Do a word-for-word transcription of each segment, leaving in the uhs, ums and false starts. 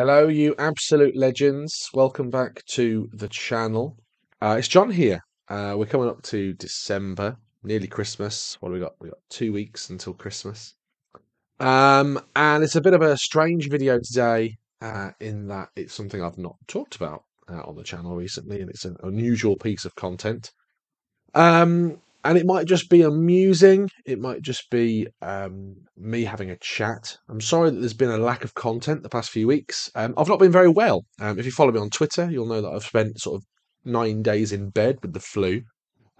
Hello, you absolute legends. Welcome back to the channel. Uh, it's John here. Uh, we're coming up to December, nearly Christmas. What do we got? We got two weeks until Christmas. Um, and it's a bit of a strange video today uh, in that it's something I've not talked about uh, on the channel recently, and it's an unusual piece of content. Um, and it might just be amusing. It might just be um, me having a chat. I'm sorry that there's been a lack of content the past few weeks. Um, I've not been very well. Um, if you follow me on Twitter, you'll know that I've spent sort of nine days in bed with the flu.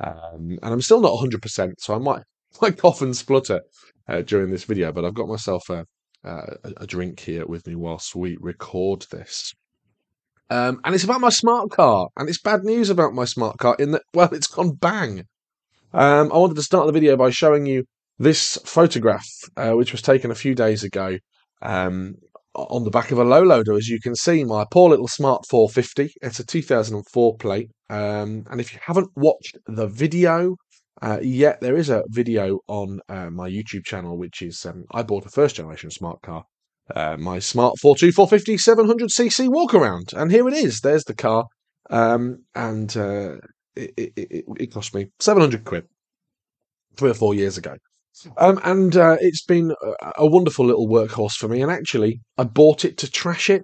Um, and I'm still not one hundred percent, so I might, might cough and splutter uh, during this video. But I've got myself a, a, a drink here with me whilst we record this. Um, and it's about my smart car. And it's bad news about my smart car in that, well, it's gone bang. Um, I wanted to start the video by showing you this photograph, uh, which was taken a few days ago um, on the back of a low loader. As you can see, my poor little Smart four fifty. It's a two thousand four plate. Um, and if you haven't watched the video uh, yet, there is a video on uh, my YouTube channel, which is um, I bought a first generation smart car, uh, my Smart four two four fifty seven hundred c c walk around. And here it is. There's the car. Um, and... Uh, It, it, it, it cost me seven hundred quid three or four years ago. Um, and uh, it's been a, a wonderful little workhorse for me. And actually, I bought it to trash it.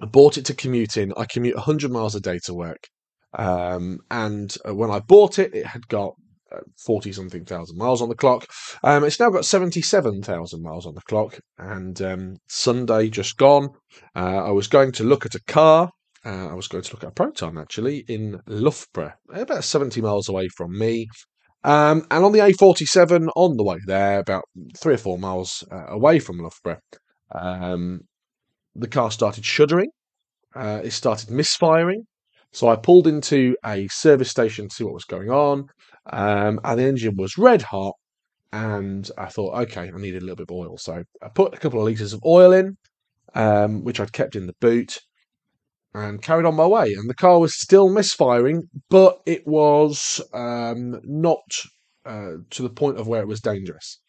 I bought it to commute in. I commute one hundred miles a day to work. Um, and uh, when I bought it, it had got forty-something thousand miles on the clock. Um, it's now got seventy-seven thousand miles on the clock. And um, Sunday just gone, uh, I was going to look at a car. Uh, I was going to look at a Proton, actually, in Loughborough, about seventy miles away from me. Um, and on the A forty-seven, on the way there, about three or four miles uh, away from Loughborough, um, the car started shuddering. Uh, it started misfiring. So I pulled into a service station to see what was going on. Um, and the engine was red hot. And I thought, okay, I needed a little bit of oil. So I put a couple of litres of oil in, um, which I'd kept in the boot, and carried on my way. And the car was still misfiring, but it was um, not uh, to the point of where it was dangerous.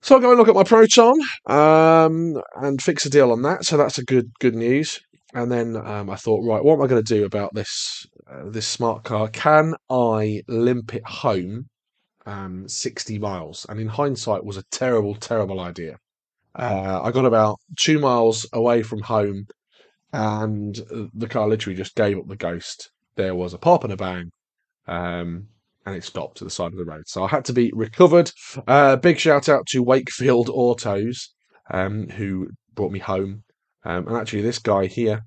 So I go and look at my Proton um, and fix a deal on that. So that's a good good news. And then um, I thought, right, what am I going to do about this, uh, this smart car? Can I limp it home um, sixty miles? And in hindsight, it was a terrible, terrible idea. Uh, I got about two miles away from home, and the car literally just gave up the ghost. There was a pop and a bang, um, and it stopped to the side of the road. So I had to be recovered. Uh, big shout out to Wakefield Autos, um, who brought me home. Um, and actually, this guy here,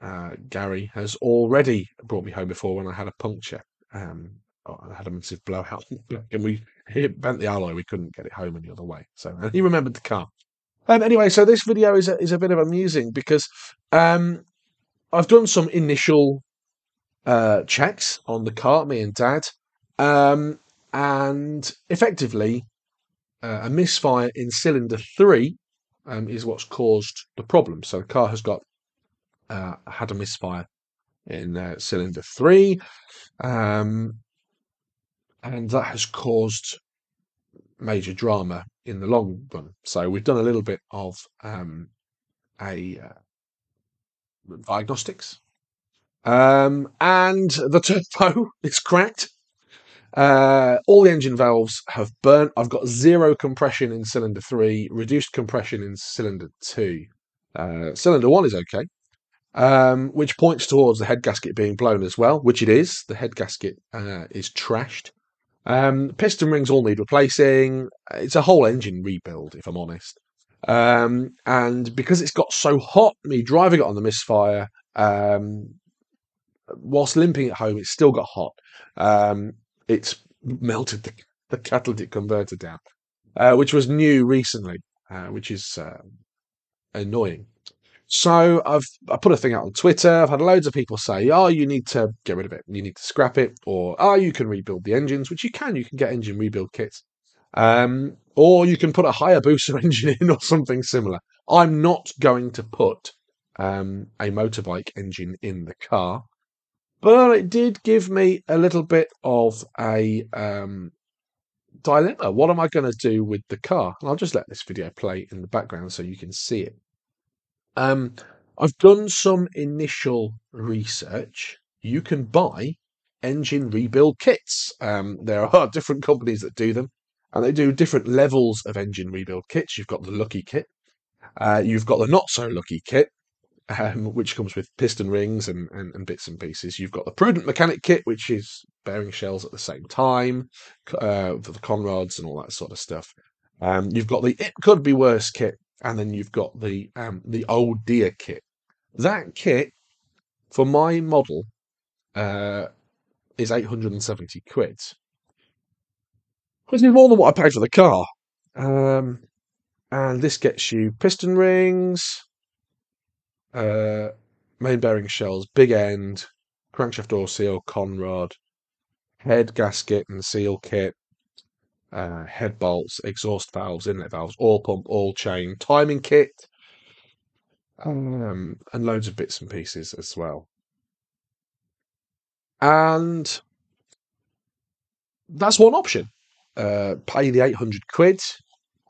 uh, Gary, has already brought me home before when I had a puncture. Um, I had a massive blowout, and we it bent the alloy. We couldn't get it home any other way. So and he remembered the car. Um, anyway, so this video is a, is a bit of amusing because um, I've done some initial uh, checks on the car, me and Dad, um, and effectively uh, a misfire in cylinder three um, is what's caused the problem. So the car has got uh, had a misfire in uh, cylinder three, um, and that has caused major drama in the long run. So we've done a little bit of um, a uh, diagnostics, um, and the turbo is cracked. Uh, all the engine valves have burnt. I've got zero compression in cylinder three, reduced compression in cylinder two. Uh, cylinder one is okay, um, which points towards the head gasket being blown as well, which it is. The head gasket uh, is trashed. Um, piston rings all need replacing. It's a whole engine rebuild, if I'm honest. Um, and because it's got so hot, me driving it on the misfire, um, whilst limping it home, it's still got hot. Um, it's melted the, the catalytic converter down, uh, which was new recently, uh, which is uh, annoying. So I've I put a thing out on Twitter. I've had loads of people say, oh, you need to get rid of it. You need to scrap it. Or, oh, you can rebuild the engines, which you can. You can get engine rebuild kits. Um, or you can put a Hayabusa engine in or something similar. I'm not going to put um, a motorbike engine in the car. But it did give me a little bit of a um, dilemma. What am I going to do with the car? And I'll just let this video play in the background so you can see it. Um, I've done some initial research. You can buy engine rebuild kits. Um, there are different companies that do them, and they do different levels of engine rebuild kits. You've got the Lucky Kit. Uh, you've got the Not-So-Lucky Kit, um, which comes with piston rings and, and, and bits and pieces. You've got the Prudent Mechanic Kit, which is bearing shells at the same time, uh, for the conrods and all that sort of stuff. Um, you've got the It Could Be Worse Kit, and then you've got the um, the old Dear Kit. That kit, for my model, uh, is eight hundred and seventy quid. Which is more than what I paid for the car. Um... And this gets you piston rings, uh, main bearing shells, big end, crankshaft oil seal, conrod, head gasket and seal kit, uh, head bolts, exhaust valves, inlet valves, oil pump, oil chain, timing kit, um, and loads of bits and pieces as well. And that's one option. Uh, pay the eight hundred quid.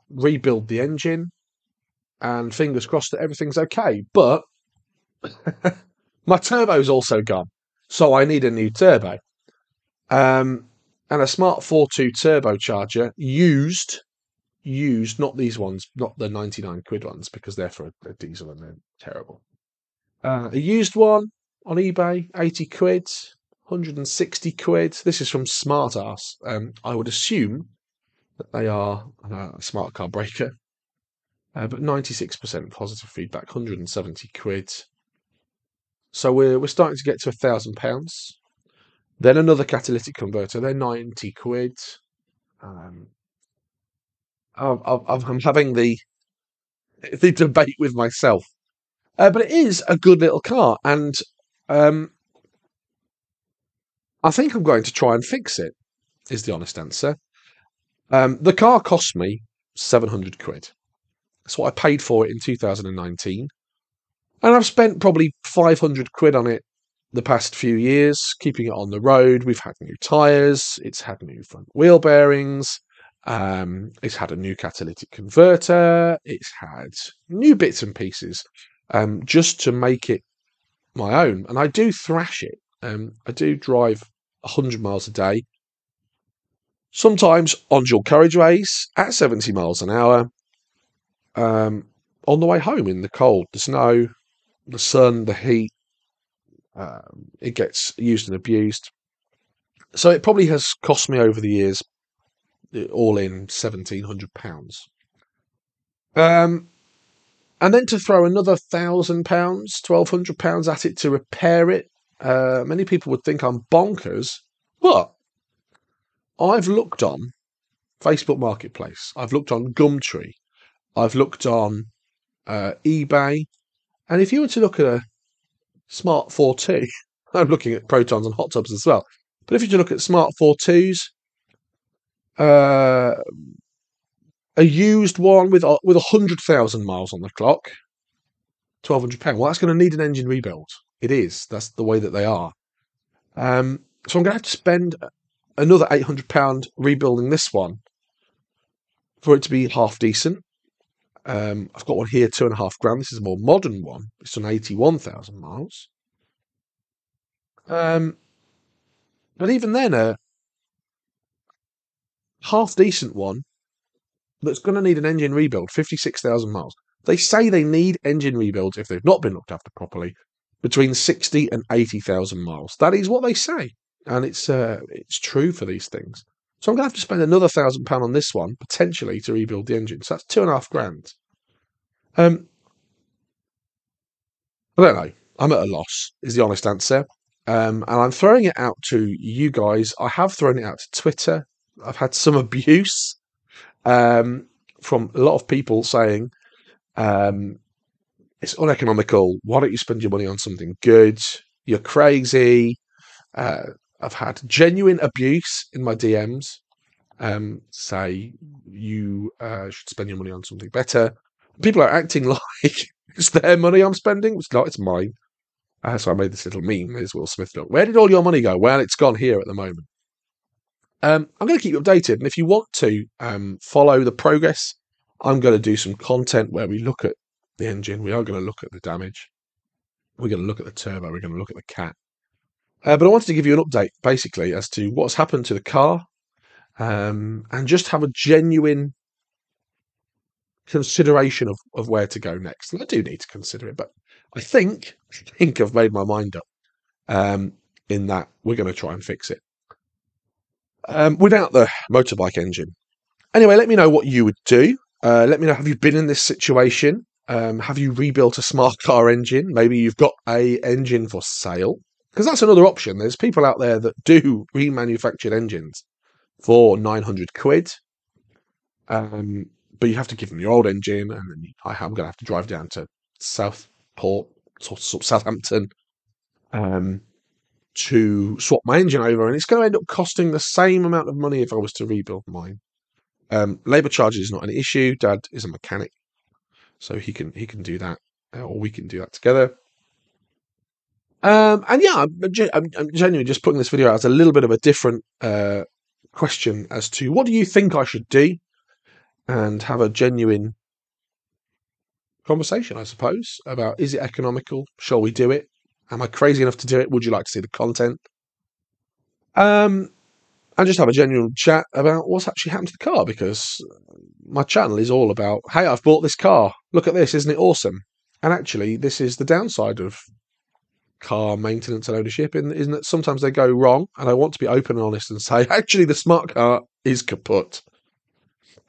Rebuild the engine, and fingers crossed that everything's okay. But my turbo's also gone, so I need a new turbo. Um, and a Smart four two turbocharger, used, used, not these ones, not the ninety-nine quid ones, because they're for a, a diesel and they're terrible. Uh, a used one on eBay, eighty quid, one hundred and sixty quid. This is from Smartass. Um, I would assume that they are uh, a smart car breaker, uh, but ninety-six percent positive feedback, one hundred and seventy quid. So we're we're starting to get to a thousand pounds. Then another catalytic converter, they're ninety quid. Um, I've, I've, I'm having the the debate with myself, uh, but it is a good little car, and um, I think I'm going to try and fix it. Is the honest answer. Um, the car cost me seven hundred quid. That's what I paid for it in two thousand nineteen. And I've spent probably five hundred quid on it the past few years, keeping it on the road. We've had new tyres. It's had new front wheel bearings. Um, it's had a new catalytic converter. It's had new bits and pieces, um, just to make it my own. And I do thrash it. Um, I do drive one hundred miles a day. Sometimes on dual carriageways at seventy miles an hour, um, on the way home in the cold, the snow, the sun, the heat. Um, it gets used and abused. So it probably has cost me over the years, all in seventeen hundred pounds. Um, and then to throw another one thousand pounds, twelve hundred pounds at it to repair it, uh, many people would think I'm bonkers, but I've looked on Facebook Marketplace, I've looked on Gumtree, I've looked on uh, eBay, and if you were to look at a Smart four two, I'm looking at Protons and hot tubs as well, but if you were to look at Smart four twos, uh, a used one with uh, with one hundred thousand miles on the clock, twelve hundred pounds, well, that's going to need an engine rebuild. It is, that's the way that they are. Um, so I'm going to have to spend another eight hundred pounds rebuilding this one for it to be half decent. Um, I've got one here, two and a half grand. This is a more modern one. It's done eighty-one thousand miles. Um, but even then, a half decent one that's going to need an engine rebuild, fifty-six thousand miles. They say they need engine rebuilds, if they've not been looked after properly, between sixty and eighty thousand miles. That is what they say. And it's uh, it's true for these things. So I'm going to have to spend another one thousand pounds on this one, potentially, to rebuild the engine. So that's two and a half grand. Um, I don't know. I'm at a loss, is the honest answer. Um, and I'm throwing it out to you guys. I have thrown it out to Twitter. I've had some abuse um, from a lot of people saying, um, it's uneconomical. Why don't you spend your money on something good? You're crazy. Uh, I've had genuine abuse in my D Ms, um, say you uh, should spend your money on something better. People are acting like it's their money I'm spending. It's not, it's mine. Uh, so I made this little meme. There's Will Smith look. Where did all your money go? Well, it's gone here at the moment. Um, I'm going to keep you updated. And if you want to um, follow the progress, I'm going to do some content where we look at the engine. We are going to look at the damage. We're going to look at the turbo. We're going to look at the cat. Uh, but I wanted to give you an update, basically, as to what's happened to the car, um, and just have a genuine consideration of, of where to go next. And I do need to consider it, but I think, I think I've made my mind up um, in that we're going to try and fix it um, without the motorbike engine. Anyway, let me know what you would do. Uh, let me know, have you been in this situation? Um, have you rebuilt a smart car engine? Maybe you've got a engine for sale. Because that's another option. There's people out there that do remanufactured engines for nine hundred quid. Um, but you have to give them your old engine, and then I'm going to have to drive down to Southport, Southampton, um, to swap my engine over. And it's going to end up costing the same amount of money if I was to rebuild mine. Um, labour charges is not an issue. Dad is a mechanic, so he can he can do that, or we can do that together. Um, and yeah, I'm, I'm, I'm genuinely just putting this video out as a little bit of a different uh, question as to what do you think I should do, and have a genuine conversation, I suppose, about is it economical? Shall we do it? Am I crazy enough to do it? Would you like to see the content? Um, and just have a genuine chat about what's actually happened to the car, because my channel is all about, hey, I've bought this car. Look at this. Isn't it awesome? And actually, this is the downside of car maintenance and ownership, and isn't that sometimes they go wrong, and I want to be open and honest and say actually the smart car is kaput.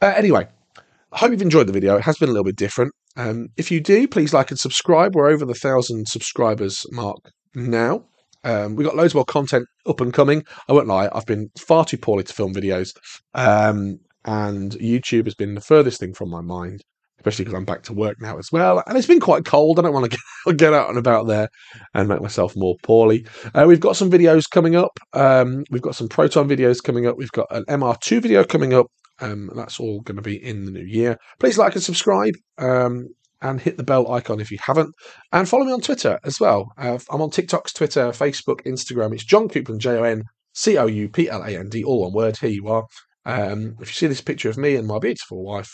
Uh, anyway, I hope you've enjoyed the video. It has been a little bit different. Um, if you do, please like and subscribe. We're over the thousand subscribers mark now. Um, we've got loads more content up and coming. I won't lie, I've been far too poorly to film videos, um, and YouTube has been the furthest thing from my mind, especially because I'm back to work now as well. And it's been quite cold. I don't want to get, get out and about there and make myself more poorly. Uh, we've got some videos coming up. Um, we've got some Proton videos coming up. We've got an M R two video coming up. Um, that's all going to be in the new year. Please like and subscribe, um, and hit the bell icon if you haven't. And follow me on Twitter as well. Uh, I'm on TikTok's Twitter, Facebook, Instagram. It's Jon Coupland, J O N C O U P L A N D, all one word. Here you are. Um, if you see this picture of me and my beautiful wife,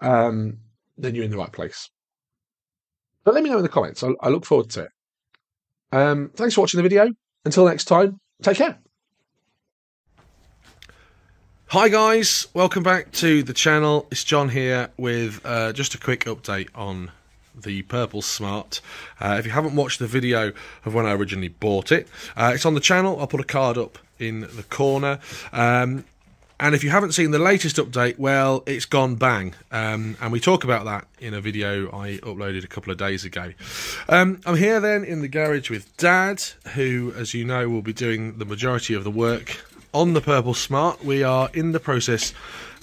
um, then you're in the right place. But let me know in the comments. I, I look forward to it. Um, thanks for watching the video. Until next time, take care. Hi guys, welcome back to the channel. It's John here with uh, just a quick update on the purple Smart. Uh, if you haven't watched the video of when I originally bought it, uh, it's on the channel. I'll put a card up in the corner. Um, And if you haven't seen the latest update, well, it's gone bang. Um, and we talk about that in a video I uploaded a couple of days ago. Um, I'm here then in the garage with Dad, who, as you know, will be doing the majority of the work on the purple Smart. We are in the process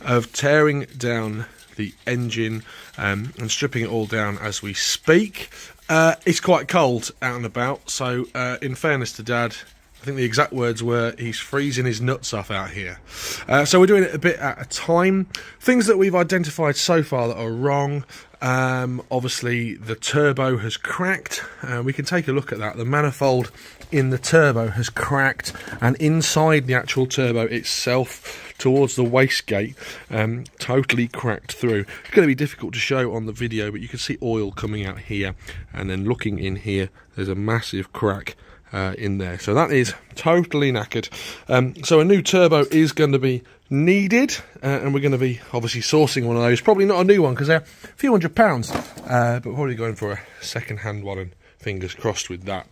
of tearing down the engine um, and stripping it all down as we speak. Uh, it's quite cold out and about, so uh, in fairness to Dad, I think the exact words were, he's freezing his nuts off out here. Uh, so we're doing it a bit at a time. Things that we've identified so far that are wrong. Um, obviously, the turbo has cracked. Uh, we can take a look at that. The manifold in the turbo has cracked. And inside the actual turbo itself, towards the wastegate, um, totally cracked through. It's going to be difficult to show on the video, but you can see oil coming out here. And then looking in here, there's a massive crack Uh, in there, so that is totally knackered. Um, so a new turbo is going to be needed, uh, and we're going to be obviously sourcing one of those. Probably not a new one because they're a few hundred pounds, uh, but probably going for a second-hand one. And fingers crossed with that.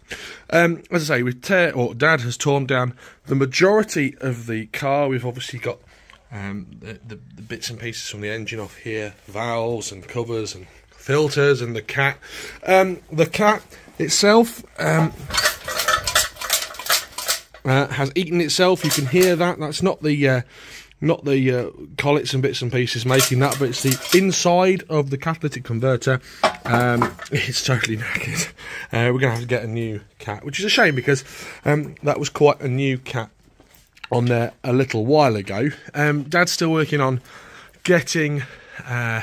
Um, as I say, we tear or Dad has torn down the majority of the car. We've obviously got um, the, the, the bits and pieces from the engine off here, valves and covers and filters, and the cat. Um, the cat itself. Um, Uh, has eaten itself. You can hear that. That's not the uh, not the uh, collets and bits and pieces making that, but it's the inside of the catalytic converter. Um, it's totally knackered. Uh, we're going to have to get a new cat, which is a shame because um, that was quite a new cat on there a little while ago. Um, Dad's still working on getting uh,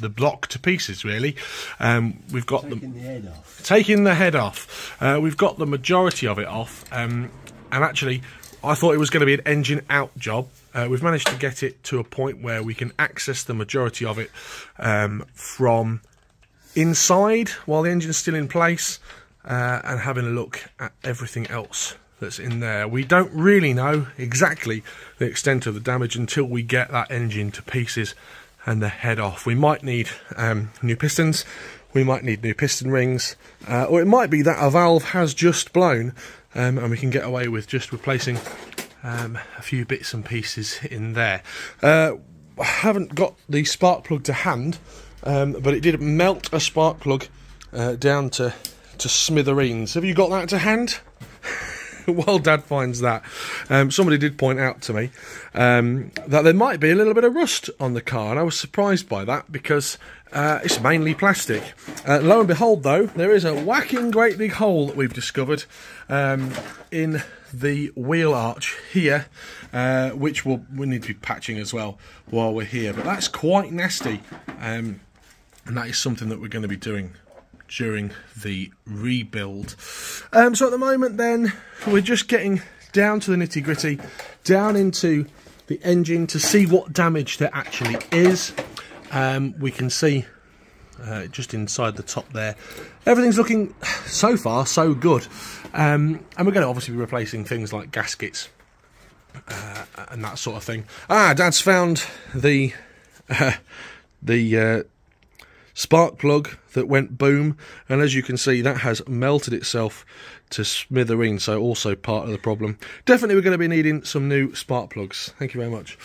the block to pieces, really. Um, we've got taking them, the head off. Taking the head off. Uh, we've got the majority of it off. Um, And actually, I thought it was going to be an engine out job. Uh, we've managed to get it to a point where we can access the majority of it um, from inside while the engine's still in place, uh, and having a look at everything else that's in there. We don't really know exactly the extent of the damage until we get that engine to pieces and the head off. We might need um, new pistons, we might need new piston rings, uh, or it might be that a valve has just blown, um, and we can get away with just replacing um, a few bits and pieces in there. Uh, I haven't got the spark plug to hand, um, but it did melt a spark plug uh, down to, to smithereens. Have you got that to hand? While Dad finds that, um, somebody did point out to me um, that there might be a little bit of rust on the car, and I was surprised by that because uh, it's mainly plastic. Uh, lo and behold, though, there is a whacking great big hole that we've discovered um, in the wheel arch here, uh, which we'll, we'll need to be patching as well while we're here. But that's quite nasty, um, and that is something that we're going to be doing during the rebuild. Um, so at the moment then, we're just getting down to the nitty gritty, down into the engine to see what damage there actually is. Um, we can see uh, just inside the top there, everything's looking so far so good. Um, and we're going to obviously be replacing things like gaskets uh, and that sort of thing. Ah, Dad's found the, uh, the, uh, spark plug that went boom, and as you can see, that has melted itself to smithereens, so also part of the problem. Definitely we're going to be needing some new spark plugs. Thank you very much.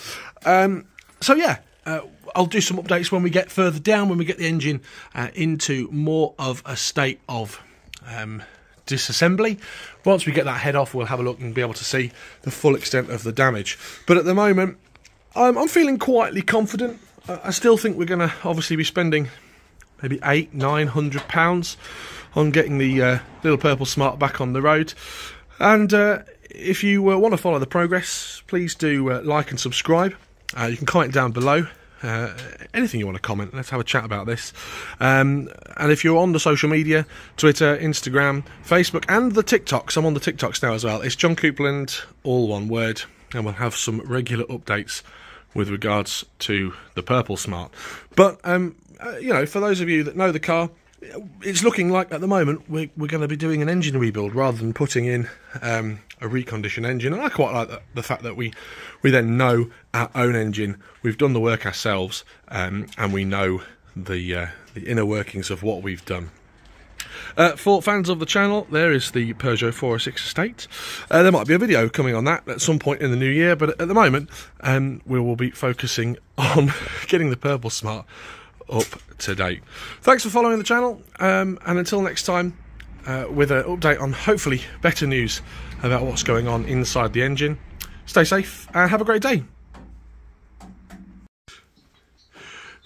Um, so yeah, uh, I'll do some updates when we get further down, when we get the engine uh, into more of a state of um, disassembly. Once we get that head off, we'll have a look and be able to see the full extent of the damage. But at the moment, I'm, I'm feeling quietly confident. Uh, I still think we're going to obviously be spending maybe eight, nine hundred pounds on getting the uh, little purple Smart back on the road. And uh, if you uh, want to follow the progress, please do uh, like and subscribe. Uh, you can comment down below. Uh, anything you want to comment, let's have a chat about this. Um, and if you're on the social media, Twitter, Instagram, Facebook, and the TikToks, I'm on the TikToks now as well. It's Jon Coupland, all one word, and we'll have some regular updates with regards to the purple Smart. But um, Uh, you know, for those of you that know the car, it's looking like at the moment we're, we're going to be doing an engine rebuild rather than putting in um, a reconditioned engine. And I quite like the, the fact that we, we then know our own engine. We've done the work ourselves, um, and we know the, uh, the inner workings of what we've done. Uh, for fans of the channel, there is the Peugeot four oh six estate. Uh, there might be a video coming on that at some point in the new year, but at the moment um, we will be focusing on getting the purple Smart up to date. Thanks for following the channel, um, and until next time, uh, with an update on hopefully better news about what's going on inside the engine. Stay safe and have a great day.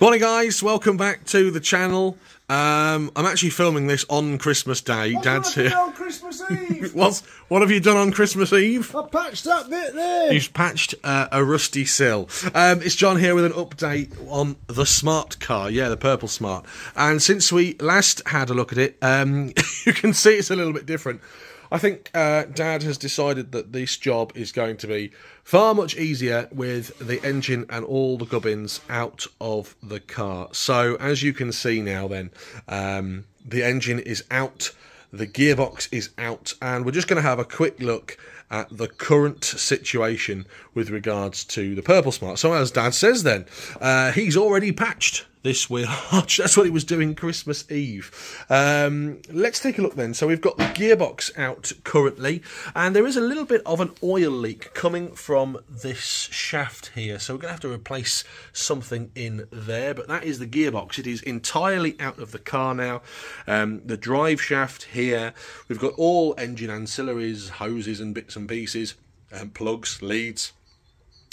Morning guys, welcome back to the channel. Um, I'm actually filming this on Christmas Day. What Dad's here. On Christmas Eve. What's, what have you done on Christmas Eve? I patched that bit there. You've patched uh, a rusty sill. Um, it's John here with an update on the Smart car. Yeah, the purple Smart. And since we last had a look at it, um, you can see it's a little bit different. I think uh, Dad has decided that this job is going to be far much easier with the engine and all the gubbins out of the car. So as you can see now then, um, the engine is out, the gearbox is out, and we're just going to have a quick look at the current situation with regards to the purple Smart. So as Dad says then, uh, he's already patched this wheel arch. That's what he was doing Christmas Eve. Um, let's take a look then. So we've got the gearbox out currently, and there is a little bit of an oil leak coming from this shaft here. So we're going to have to replace something in there, but that is the gearbox. It is entirely out of the car now. Um, the drive shaft here, we've got all engine ancillaries, hoses and bits and pieces, and plugs, leads.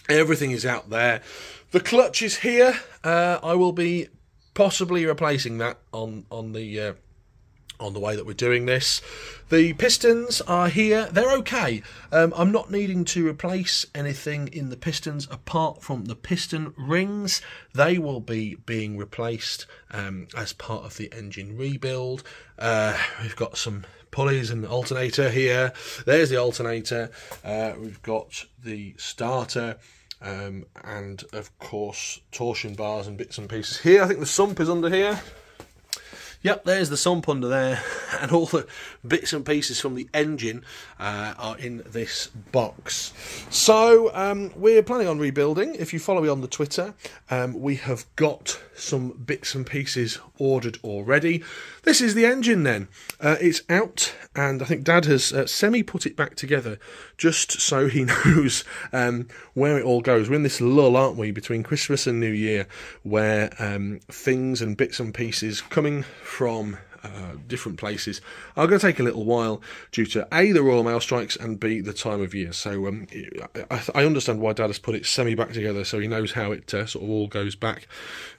Everything is out there. The clutch is here. Uh, I will be possibly replacing that on on the uh, on the way that we're doing this. The pistons are here. They're okay. Um, I'm not needing to replace anything in the pistons apart from the piston rings. They will be being replaced um, as part of the engine rebuild. Uh, we've got some pulleys and alternator here. There's the alternator. Uh, we've got the starter, um, and of course torsion bars and bits and pieces here. I think the sump is under here. Yep, there's the sump under there, and all the bits and pieces from the engine uh, are in this box. So um, we're planning on rebuilding. If you follow me on the Twitter, um, we have got some bits and pieces ordered already. This is the engine then. Uh, it's out, and I think Dad has uh, semi-put it back together just so he knows um, where it all goes. We're in this lull, aren't we, between Christmas and New Year, where um, things and bits and pieces coming from from uh, different places are going to take a little while due to A, the Royal Mail strikes, and B, the time of year. So um, I, I understand why Dad has put it semi back together, so he knows how it uh, sort of all goes back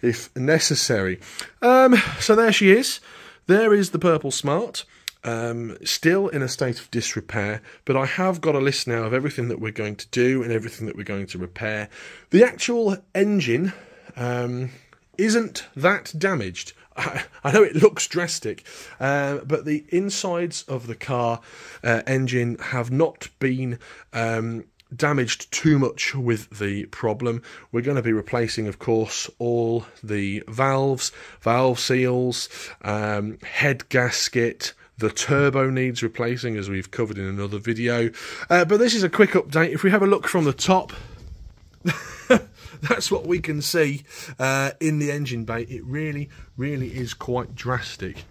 if necessary. Um, so there she is. There is the purple Smart. Um, still in a state of disrepair, but I have got a list now of everything that we're going to do and everything that we're going to repair. The actual engine um, isn't that damaged. I know it looks drastic, uh, but the insides of the car uh, engine have not been um, damaged too much with the problem. We're going to be replacing, of course, all the valves, valve seals, um, head gasket. The turbo needs replacing, as we've covered in another video. Uh, but this is a quick update. If we have a look from the top... That's what we can see uh, in the engine bay. It really, really is quite drastic.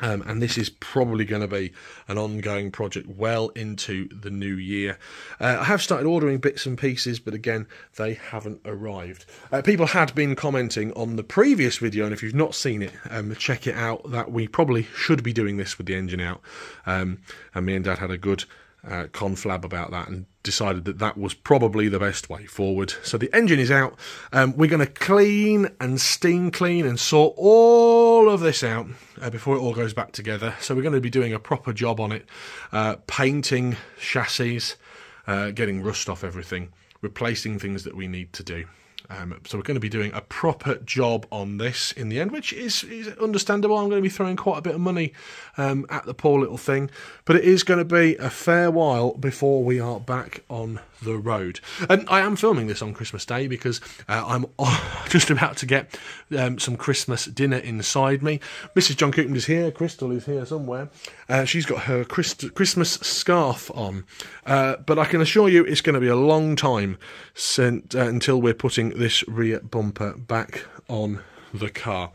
Um, and this is probably going to be an ongoing project well into the new year. Uh, I have started ordering bits and pieces, but again, they haven't arrived. Uh, people had been commenting on the previous video, and if you've not seen it, um, check it out, that we probably should be doing this with the engine out. Um, and me and Dad had a good uh, conflab about that, and decided that that was probably the best way forward. So the engine is out. Um, we're going to clean and steam clean and sort all of this out uh, before it all goes back together. So we're going to be doing a proper job on it, uh, painting chassis, uh, getting rust off everything, replacing things that we need to do. Um, so we're going to be doing a proper job on this in the end, which is, is understandable. I'm going to be throwing quite a bit of money um, at the poor little thing, but it is going to be a fair while before we are back on the road. And I am filming this on Christmas Day because uh, I'm just about to get um, some Christmas dinner inside me. Missus Jon Coupland is here. Crystal is here somewhere. Uh, she's got her Christ Christmas scarf on, uh, but I can assure you it's going to be a long time since, uh, until we're putting this rear bumper back on the car.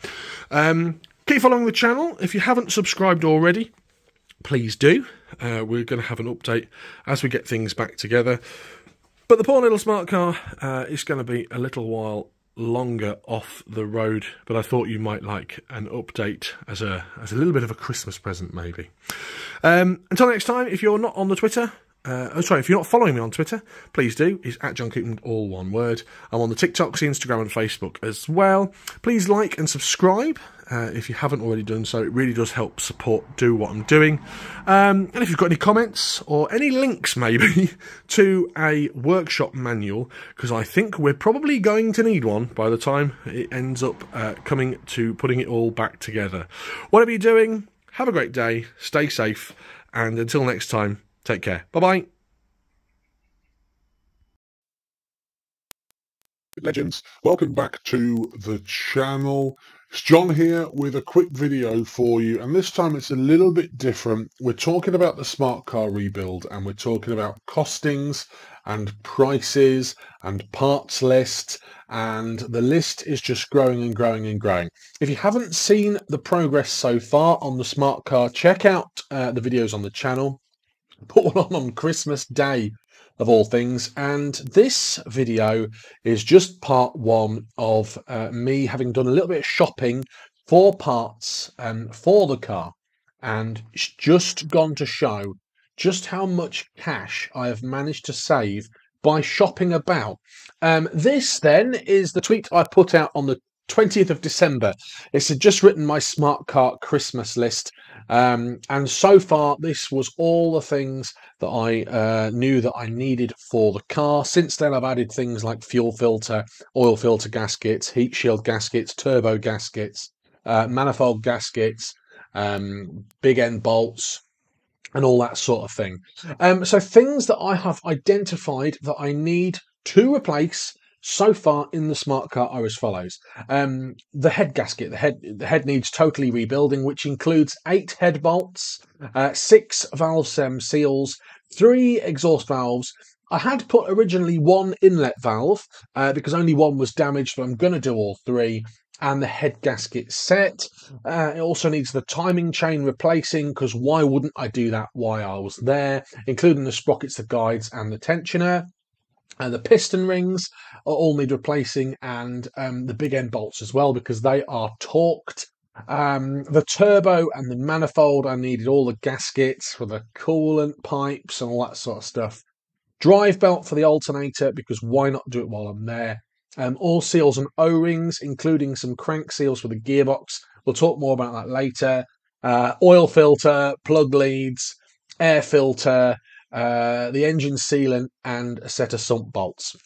Um, keep following the channel. If you haven't subscribed already, please do. Uh, we're going to have an update as we get things back together. But the poor little Smart car uh, is going to be a little while longer off the road, but I thought you might like an update as a, as a little bit of a Christmas present, maybe. Um, until next time, if you're not on the Twitter... Uh, oh, sorry, if you're not following me on Twitter, please do. It's at Jon Coupland, all one word. I'm on the TikToks, Instagram and Facebook as well. Please like and subscribe uh, if you haven't already done so. It really does help support do what I'm doing. Um, and if you've got any comments or any links maybe to a workshop manual, because I think we're probably going to need one by the time it ends up uh, coming to putting it all back together. Whatever you're doing, have a great day, stay safe, and until next time, take care. Bye-bye. Legends, welcome back to the channel. It's Jon here with a quick video for you, and this time it's a little bit different. We're talking about the Smart car rebuild, and we're talking about costings and prices and parts lists, and the list is just growing and growing and growing. If you haven't seen the progress so far on the Smart car, check out uh, the videos on the channel. Put one on on Christmas Day, of all things, and this video is just part one of uh, me having done a little bit of shopping for parts um, for the car, and it's just gone to show just how much cash I have managed to save by shopping about. Um, this then is the tweet I put out on the twentieth of December. It's just written my Smart car Christmas list, um, and so far this was all the things that I uh, knew that I needed for the car. Since then I've added things like fuel filter, oil filter gaskets, heat shield gaskets, turbo gaskets, uh, manifold gaskets, um, big end bolts, and all that sort of thing. Um, so things that I have identified that I need to replace So far in the smart car are as follows. Um, the head gasket, the head, the head needs totally rebuilding, which includes eight head bolts, uh, six valve stem seals, three exhaust valves. I had put originally one inlet valve uh, because only one was damaged, but I'm going to do all three. And the head gasket set. Uh, it also needs the timing chain replacing, because why wouldn't I do that while I was there, including the sprockets, the guides and the tensioner. Uh, the piston rings all need replacing, and um, the big end bolts as well, because they are torqued. Um, the turbo and the manifold, I needed all the gaskets for the coolant pipes and all that sort of stuff. Drive belt for the alternator, because why not do it while I'm there? Um, all seals and O-rings, including some crank seals for the gearbox. We'll talk more about that later. Uh, oil filter, plug leads, air filter, uh, the engine sealant, and a set of sump bolts.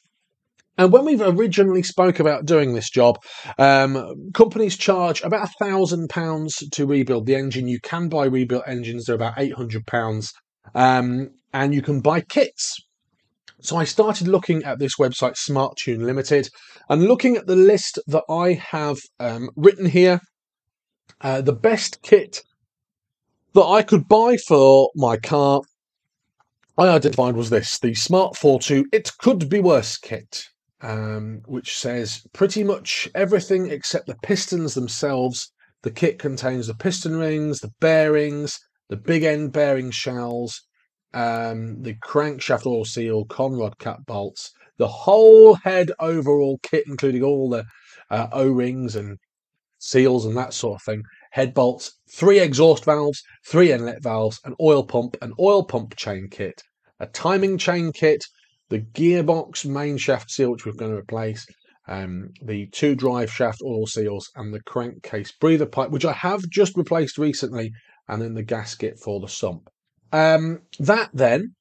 And when we've originally spoke about doing this job, um, companies charge about a thousand pounds to rebuild the engine. You can buy rebuilt engines; they're about eight hundred pounds, um, and you can buy kits. So I started looking at this website, Smart Tune Limited, and looking at the list that I have um, written here, uh, the best kit that I could buy for my car, I identified was this, the Smart four two It Could Be Worse Kit, um, which says pretty much everything except the pistons themselves. The kit contains the piston rings, the bearings, the big end bearing shells, Um, the crankshaft oil seal, conrod cap bolts, the whole head overall kit, including all the uh, O-rings and seals and that sort of thing, head bolts, three exhaust valves, three inlet valves, an oil pump, an oil pump chain kit, a timing chain kit, the gearbox main shaft seal, which we're going to replace, um, the two drive shaft oil seals, and the crankcase breather pipe, which I have just replaced recently, and then the gasket for the sump. Um, that then,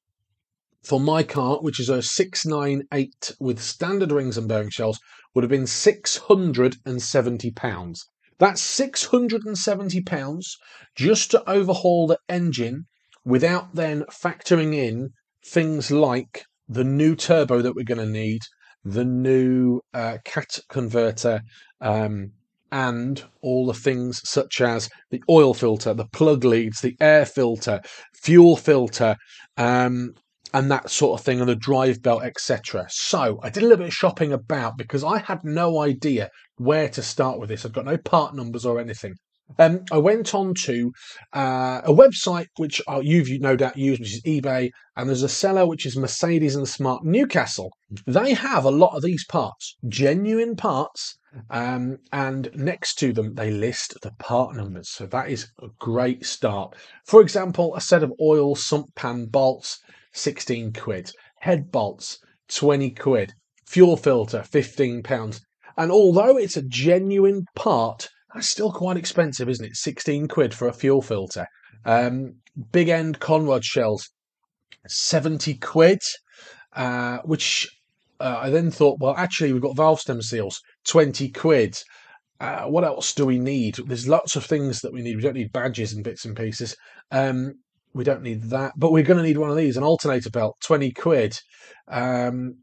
for my car, which is a six nine eight with standard rings and bearing shells, would have been six hundred and seventy pounds. That's six hundred and seventy pounds just to overhaul the engine, without then factoring in things like the new turbo that we're going to need, the new uh, cat converter, um, and all the things such as the oil filter, the plug leads, the air filter, fuel filter, um, and that sort of thing, and the drive belt, et cetera. So I did a little bit of shopping about, because I had no idea where to start with this. I've got no part numbers or anything. Um, I went on to uh, a website which uh, you've no doubt used, which is eBay, and there's a seller which is Mercedes and Smart Newcastle. They have a lot of these parts, genuine parts, um, and next to them they list the part numbers. So that is a great start. For example, a set of oil sump pan bolts, sixteen quid, head bolts, twenty quid, fuel filter, fifteen pounds. And although it's a genuine part, that's still quite expensive, isn't it? sixteen quid for a fuel filter. Um, big end conrod shells, seventy quid, uh, which uh, I then thought, well, actually, we've got valve stem seals, twenty quid. Uh, what else do we need? There's lots of things that we need. We don't need badges and bits and pieces. Um, we don't need that, but we're going to need one of these, an alternator belt, twenty quid. Um,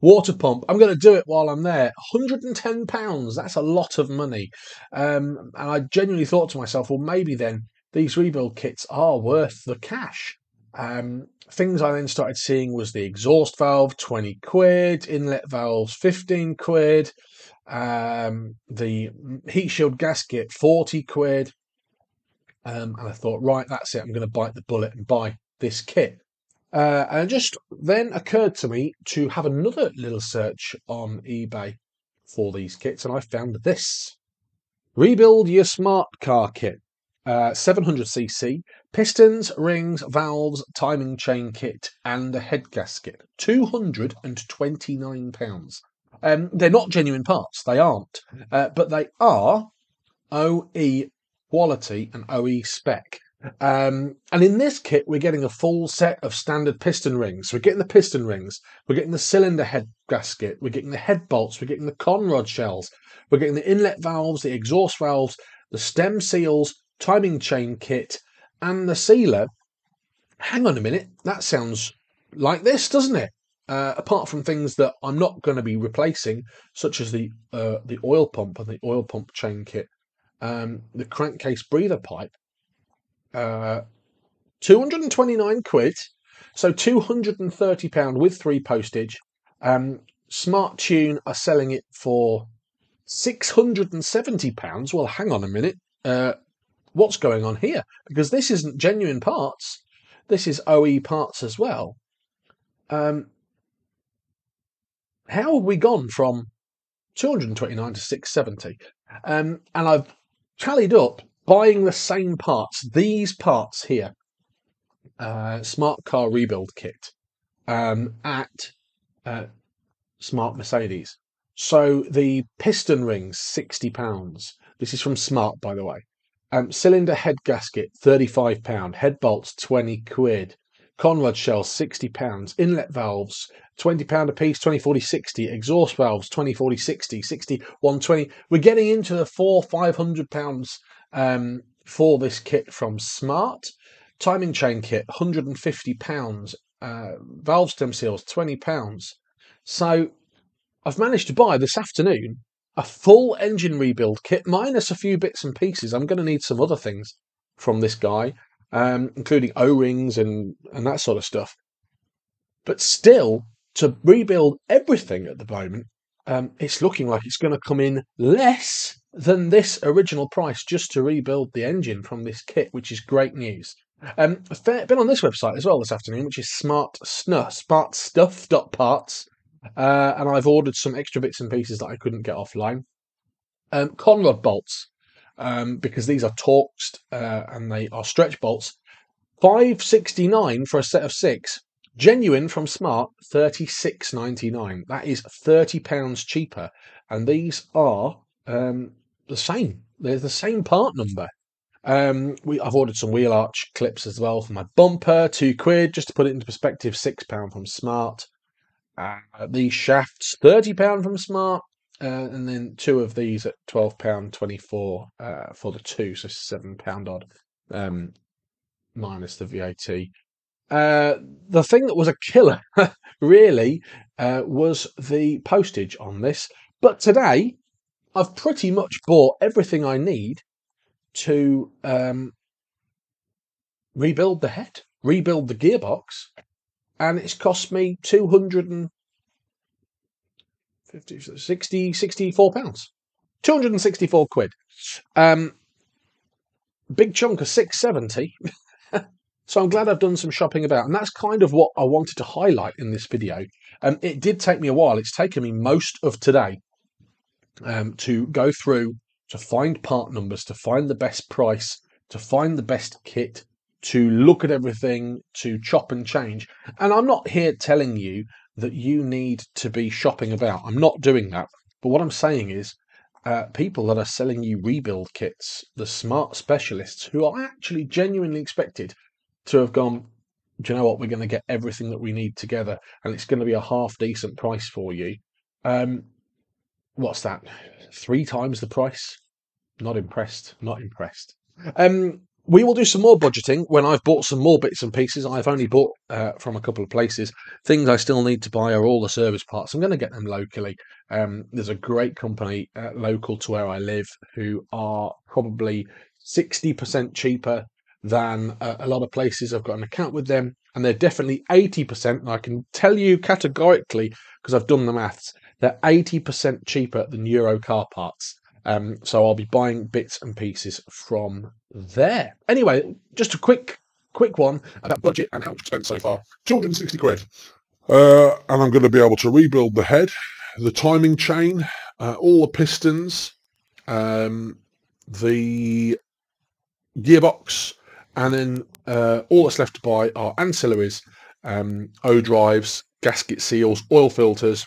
Water pump, I'm going to do it while I'm there, one hundred and ten pounds, that's a lot of money. Um, and I genuinely thought to myself, well, maybe then these rebuild kits are worth the cash. Um, things I then started seeing was the exhaust valve, twenty quid, inlet valves, fifteen quid, um, the heat shield gasket, forty quid. Um, and I thought, right, that's it, I'm going to bite the bullet and buy this kit. Uh, and it just then occurred to me to have another little search on eBay for these kits, and I found this. Rebuild Your Smart Car Kit, uh, seven hundred c c, pistons, rings, valves, timing chain kit, and a head gasket, two hundred and twenty-nine pounds. Um, they're not genuine parts, they aren't, uh, but they are O E quality and O E spec. Um, and in this kit, we're getting a full set of standard piston rings. We're getting the piston rings, we're getting the cylinder head gasket, we're getting the head bolts, we're getting the conrod shells, we're getting the inlet valves, the exhaust valves, the stem seals, timing chain kit, and the sealer. Hang on a minute, that sounds like this, doesn't it? Uh, apart from things that I'm not going to be replacing, such as the uh, the oil pump and the oil pump chain kit, um, the crankcase breather pipe, uh, two hundred and twenty-nine quid, so two hundred and thirty pounds with free postage. Um, Smart Tune are selling it for six hundred and seventy pounds. Well, hang on a minute. Uh, what's going on here? Because this isn't genuine parts. This is O E parts as well. Um, How have we gone from two hundred and twenty-nine to six hundred and seventy? Um, and I've tallied up buying the same parts, these parts here, uh, Smart Car Rebuild Kit um, at uh, Smart Mercedes. So the piston rings, sixty pounds. This is from Smart, by the way. Um, cylinder head gasket, thirty-five pounds. Head bolts, twenty quid. Conrad shells, sixty pounds. Inlet valves, twenty pounds a piece, twenty forty sixty. Exhaust valves, twenty forty sixty, sixty one twenty. We're getting into the four, five hundred pounds um, for this kit from Smart. Timing chain kit, one hundred and fifty pounds. Uh, valve stem seals, twenty pounds. So I've managed to buy this afternoon a full engine rebuild kit, minus a few bits and pieces. I'm going to need some other things from this guy, um, including O-rings and, and that sort of stuff. But still, to rebuild everything at the moment, um, it's looking like it's going to come in less than this original price just to rebuild the engine from this kit, which is great news. Um, I've been on this website as well this afternoon, which is Smart Stuff.parts, uh, and I've ordered some extra bits and pieces that I couldn't get offline. Um, Conrad bolts, um, because these are Torxed uh, and they are stretch bolts, five sixty-nine for a set of six. Genuine from Smart, thirty-six ninety-nine. That is thirty pounds cheaper. And these are um, the same. They're the same part number. Um, we, I've ordered some wheel arch clips as well for my bumper, two quid. Just to put it into perspective, six pounds from Smart. Uh, these shafts, thirty pounds from Smart. Uh, and then two of these at twelve pounds twenty-four uh, for the two. So seven pounds odd, um, minus the V A T. Uh, the thing that was a killer, really, uh, was the postage on this. But today, I've pretty much bought everything I need to um, rebuild the head, rebuild the gearbox, and it's cost me two hundred and fifty, sixty, sixty-four pounds, two hundred and sixty-four quid. Um, big chunk of six seventy. So I'm glad I've done some shopping about, and that's kind of what I wanted to highlight in this video. Um, it did take me a while. It's taken me most of today um, to go through, to find part numbers, to find the best price, to find the best kit, to look at everything, to chop and change. And I'm not here telling you that you need to be shopping about. I'm not doing that. But what I'm saying is uh, people that are selling you rebuild kits, the Smart specialists who I actually genuinely expected to have gone, do you know what, we're going to get everything that we need together and it's going to be a half decent price for you. Um, what's that? Three times the price? Not impressed. Not impressed. Um, we will do some more budgeting when I've bought some more bits and pieces. I've only bought uh, from a couple of places. Things I still need to buy are all the service parts. I'm going to get them locally. Um, there's a great company uh, local to where I live who are probably sixty percent cheaper than uh, a lot of places. I've got an account with them and they're definitely eighty percent, and I can tell you categorically because I've done the maths, they're eighty percent cheaper than Euro car parts. Um, so I'll be buying bits and pieces from there. Anyway, just a quick quick one about budget and how much spent so far. two hundred and sixty quid. Uh, and I'm going to be able to rebuild the head, the timing chain, uh, all the pistons, um, the gearbox, and then uh, all that's left to buy are ancillaries, um, O-drives, gasket seals, oil filters,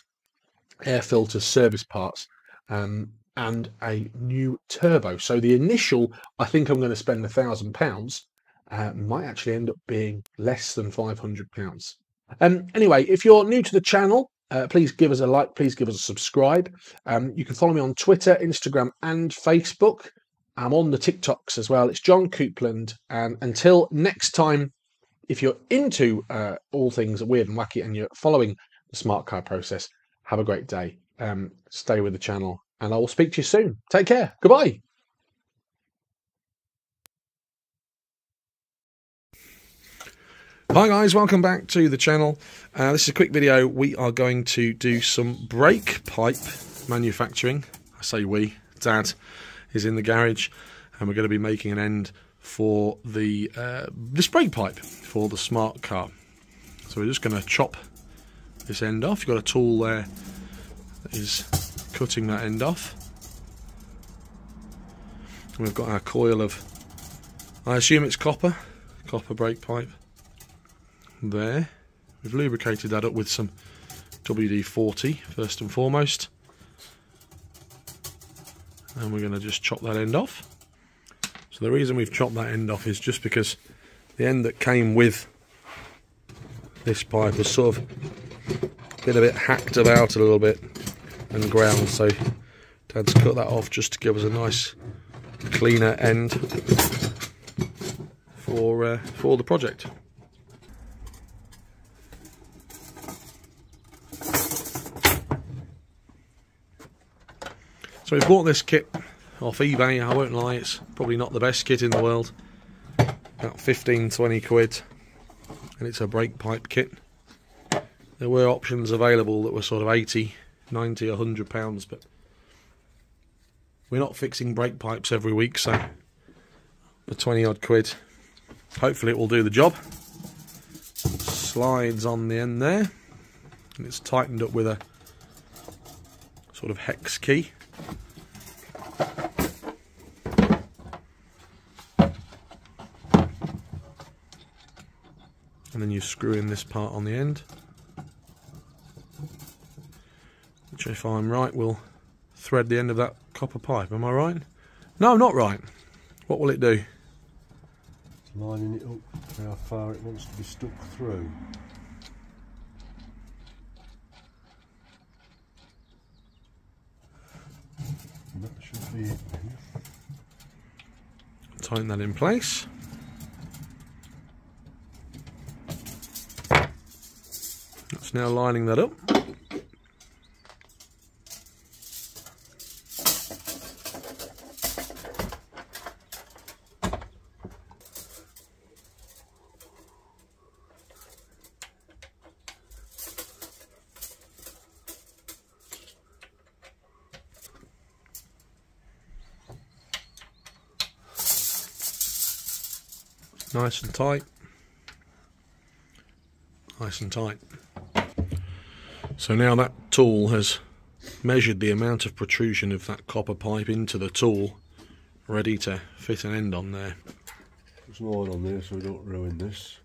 air filters, service parts, um, and a new turbo. So the initial, I think I'm going to spend one thousand pounds, uh, might actually end up being less than five hundred pounds. Um, anyway, if you're new to the channel, uh, please give us a like, please give us a subscribe. Um, you can follow me on Twitter, Instagram, and Facebook. I'm on the TikToks as well. It's Jon Coupland. And until next time, if you're into uh, all things weird and wacky and you're following the smart car process. Have a great day. Um, stay with the channel, and I will speak to you soon. Take care. Goodbye. Hi guys, welcome back to the channel. Uh, this is a quick video. We are going to do some brake pipe manufacturing. I say we, Dad is in the garage, and we're going to be making an end for the uh, this brake pipe for the smart car. So we're just going to chop this end off. You've got a tool there that is cutting that end off. And we've got our coil of, I assume it's copper, copper brake pipe. There, we've lubricated that up with some W D forty first and foremost, and we're going to just chop that end off. So the reason we've chopped that end off is just because the end that came with this pipe has sort of been a bit hacked about a little bit and ground, so Dad's cut that off just to give us a nice cleaner end for uh, for the project. So we bought this kit off eBay. I won't lie, it's probably not the best kit in the world. About fifteen, twenty quid, and it's a brake pipe kit. There were options available that were sort of eighty, ninety, a hundred pounds, but we're not fixing brake pipes every week, so for twenty odd quid, hopefully it will do the job. Slides on the end there, and it's tightened up with a sort of hex key. And then you screw in this part on the end, which, if I'm right, will thread the end of that copper pipe. Am I right? No, I'm not right. What will it do? It's lining it up for how far it wants to be stuck through. And that should be it then. Tighten that in place. Now lining that up. Nice and tight. Nice and tight. So now that tool has measured the amount of protrusion of that copper pipe into the tool, ready to fit an end on there. There's an oil on there so we don't ruin this.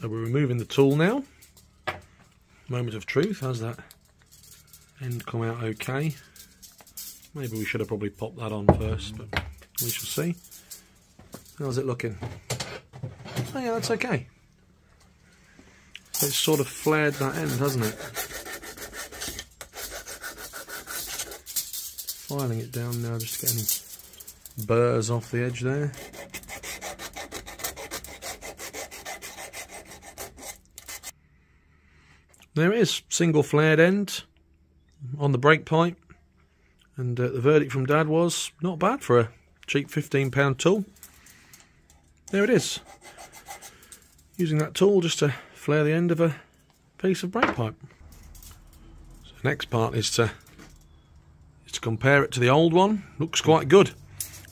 So we're removing the tool now. Moment of truth, has that end come out okay? Maybe we should have probably popped that on first, but we shall see. How's it looking? Oh yeah, that's okay. So it's sort of flared that end, hasn't it? Filing it down now just to get any burrs off the edge there. There it is, single flared end on the brake pipe, and uh, the verdict from Dad was not bad for a cheap fifteen pound tool. There it is, using that tool just to flare the end of a piece of brake pipe. So the next part is to, is to compare it to the old one. Looks quite good,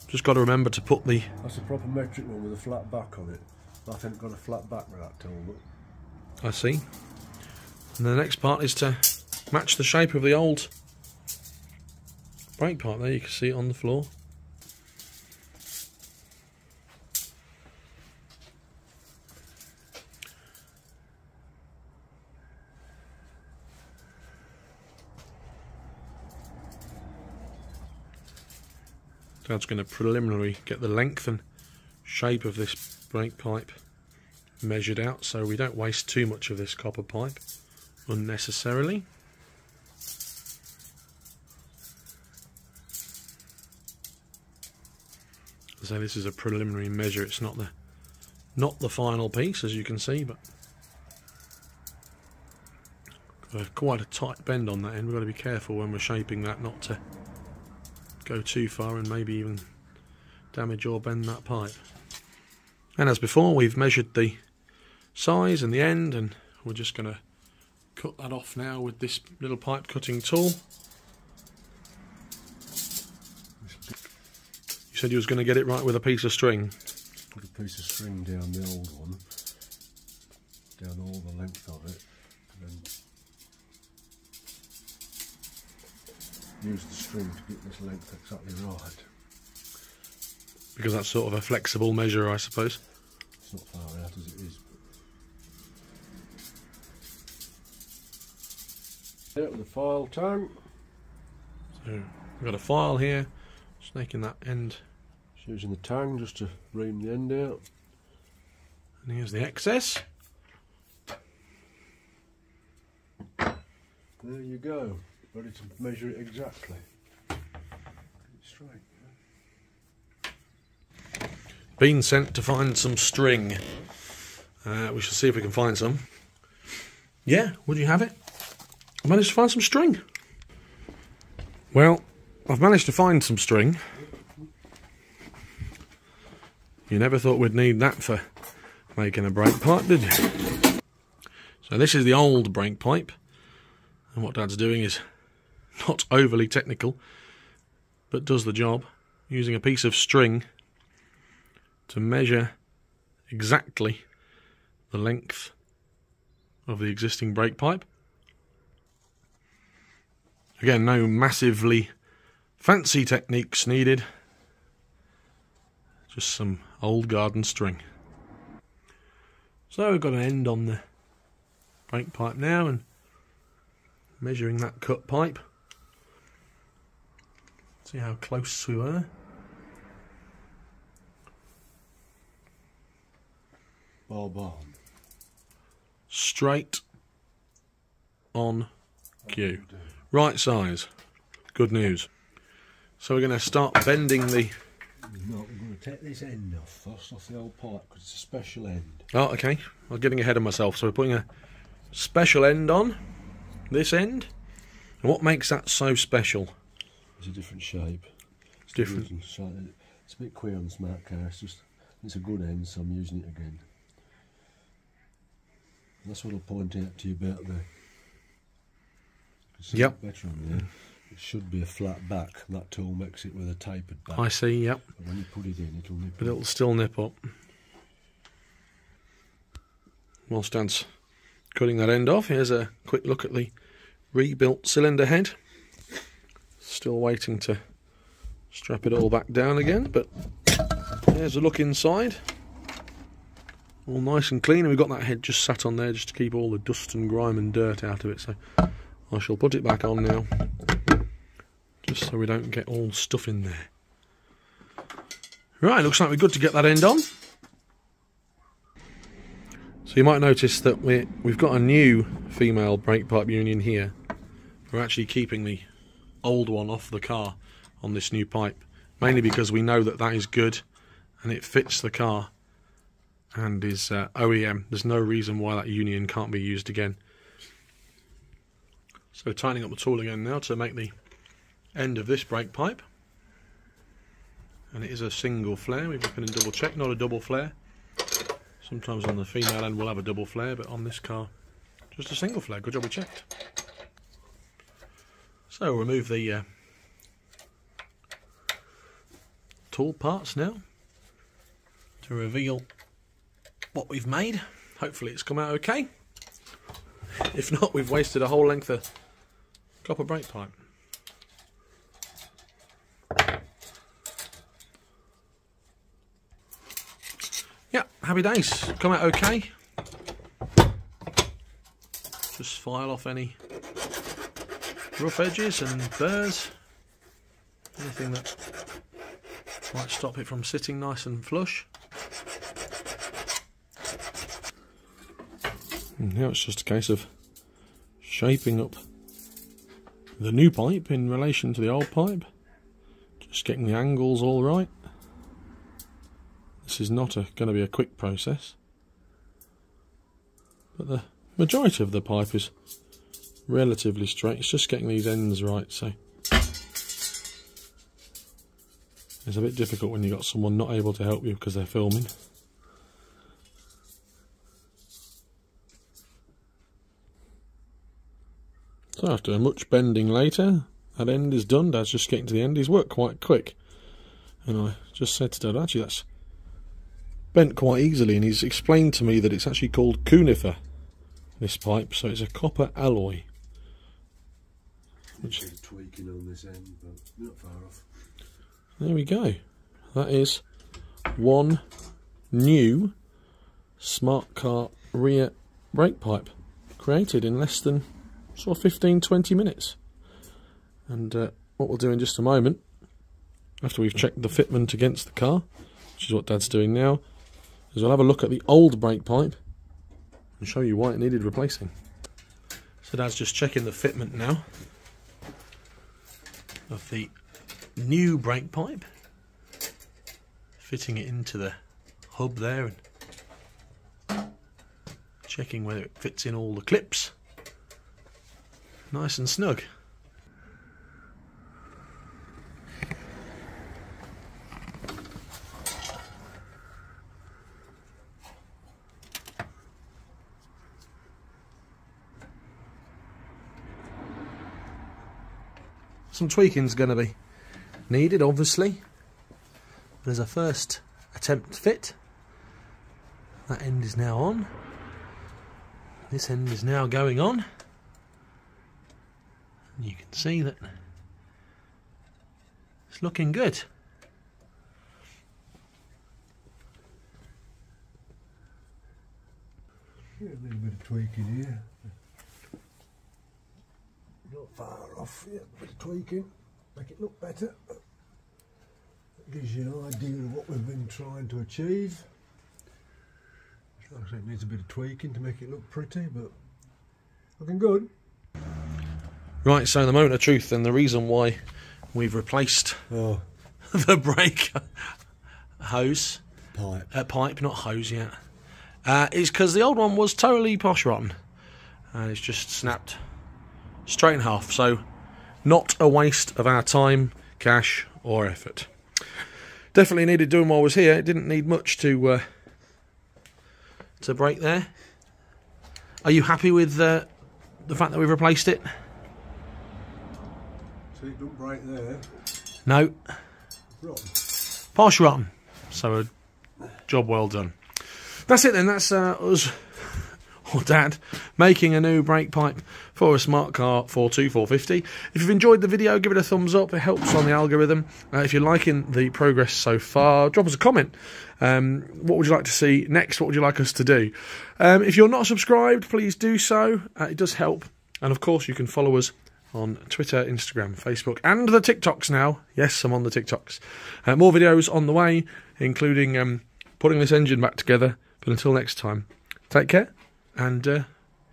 just got to remember to put the... That's a proper metric one with a flat back on it. I haven't got a flat back with that tool, look. I see. And the next part is to match the shape of the old brake pipe. There you can see it on the floor. Dad's going to preliminary get the length and shape of this brake pipe measured out so we don't waste too much of this copper pipe unnecessarily. So this is a preliminary measure, it's not the not the final piece, as you can see, but got a, quite a tight bend on that end. We've got to be careful when we're shaping that not to go too far and maybe even damage or bend that pipe. And as before, we've measured the size and the end, and we're just going to cut that off now with this little pipe cutting tool. You said you was going to get it right with a piece of string. Put a piece of string down the old one, down all the length of it, and then use the string to get this length exactly right. Because that's sort of a flexible measure, I suppose. It's not far out as it is. But... out with the file time. So we've got a file here, snaking that end. Just using the tang just to ream the end out. And here's the excess. There you go. Ready to measure it exactly. Get it straight. Been sent to find some string. Uh, we shall see if we can find some. Yeah, would you have it? I managed to find some string. Well, I've managed to find some string. You never thought we'd need that for making a brake pipe, did you? So this is the old brake pipe. And what Dad's doing is not overly technical, but does the job using a piece of string to measure exactly the length of the existing brake pipe. Again, no massively fancy techniques needed, just some old garden string. So we've got an end on the brake pipe now, and measuring that cut pipe. See how close we were. Straight on cue. Right size. Good news. So we're going to start bending the... No, we're going to take this end off first, off the old pipe, because it's a special end. Oh, okay. I'm getting ahead of myself. So we're putting a special end on. This end. And what makes that so special? It's a different shape. It's different. It's a bit queer on the Smart car. It's just, it's a good end, so I'm using it again. That's what I'll point out to you about there. It's yep. Better on there. It should be a flat back. That tool makes it with a tapered back. I see, yep. But when you put it in, it'll nip but up. But it'll still nip up. Well, Stan's cutting that end off. Here's a quick look at the rebuilt cylinder head. Still waiting to strap it all back down again, but there's a look inside. All nice and clean, and we've got that head just sat on there just to keep all the dust and grime and dirt out of it, so I shall put it back on now just so we don't get all stuff in there. Right, looks like we're good to get that end on. So you might notice that we're, we've got a new female brake pipe union here. We're actually keeping the old one off the car on this new pipe, mainly because we know that that is good and it fits the car and is uh, O E M. There's no reason why that union can't be used again. So tightening up the tool again now to make the end of this brake pipe. And it is a single flare. We've been in double check, not a double flare. Sometimes on the female end we'll have a double flare, but on this car just a single flare. Good job we checked. So we'll remove the uh, tool parts now to reveal what we've made. Hopefully it's come out okay. If not, we've wasted a whole length of copper brake pipe. Yeah, happy days, come out okay. Just file off any rough edges and burrs, anything that Might stop it from sitting nice and flush. And now it's just a case of shaping up the new pipe in relation to the old pipe. Just getting the angles all right. This is not going to be a quick process. But the majority of the pipe is relatively straight. It's just getting these ends right, so it's a bit difficult when you've got someone not able to help you because they're filming. So after much bending later, that end is done. Dad's just getting to the end. He's worked quite quick, and I just said to Dad, actually that's bent quite easily, and he's explained to me that it's actually called cunifer, this pipe, so it's a copper alloy. Which is tweaking on this end, but not far off. There we go. That is one new Smart Car rear brake pipe created in less than sort of fifteen to twenty minutes. And uh, what we'll do in just a moment, after we've checked the fitment against the car, which is what Dad's doing now, is we'll have a look at the old brake pipe and show you why it needed replacing. So Dad's just checking the fitment now of the new brake pipe, fitting it into the hub there and checking whether it fits in all the clips nice and snug. Some tweaking's going to be needed, obviously. There's a first attempt fit. That end is now on. This end is now going on. And you can see that it's looking good. Yeah, a little bit of tweaking here. Not far off, yeah, a bit of tweaking. Make it look better. That gives you an idea of what we've been trying to achieve. Like I say, it needs a bit of tweaking to make it look pretty, but looking good. Right, so the moment of truth and the reason why we've replaced oh. the brake hose. Pipe. Uh, pipe, not hose yet. Uh, is because the old one was totally posh rotten. And it's just snapped straight in half, so not a waste of our time, cash or effort. Definitely needed doing while I was here. It didn't need much to uh, to break there. Are you happy with uh, the fact that we've replaced it? So it don't break there? No. Rotten. Posh rotten. So a job well done. That's it then. That's uh, us, or Dad, making a new brake pipe for a Smart Car four two four fifty. If you've enjoyed the video, give it a thumbs up. It helps on the algorithm. Uh, if you're liking the progress so far, drop us a comment. Um, what would you like to see next? What would you like us to do? Um, if you're not subscribed, please do so. Uh, it does help. And of course, you can follow us on Twitter, Instagram, Facebook, and the TikToks now. Yes, I'm on the TikToks. Uh, more videos on the way, including um, putting this engine back together. But until next time, take care. And uh,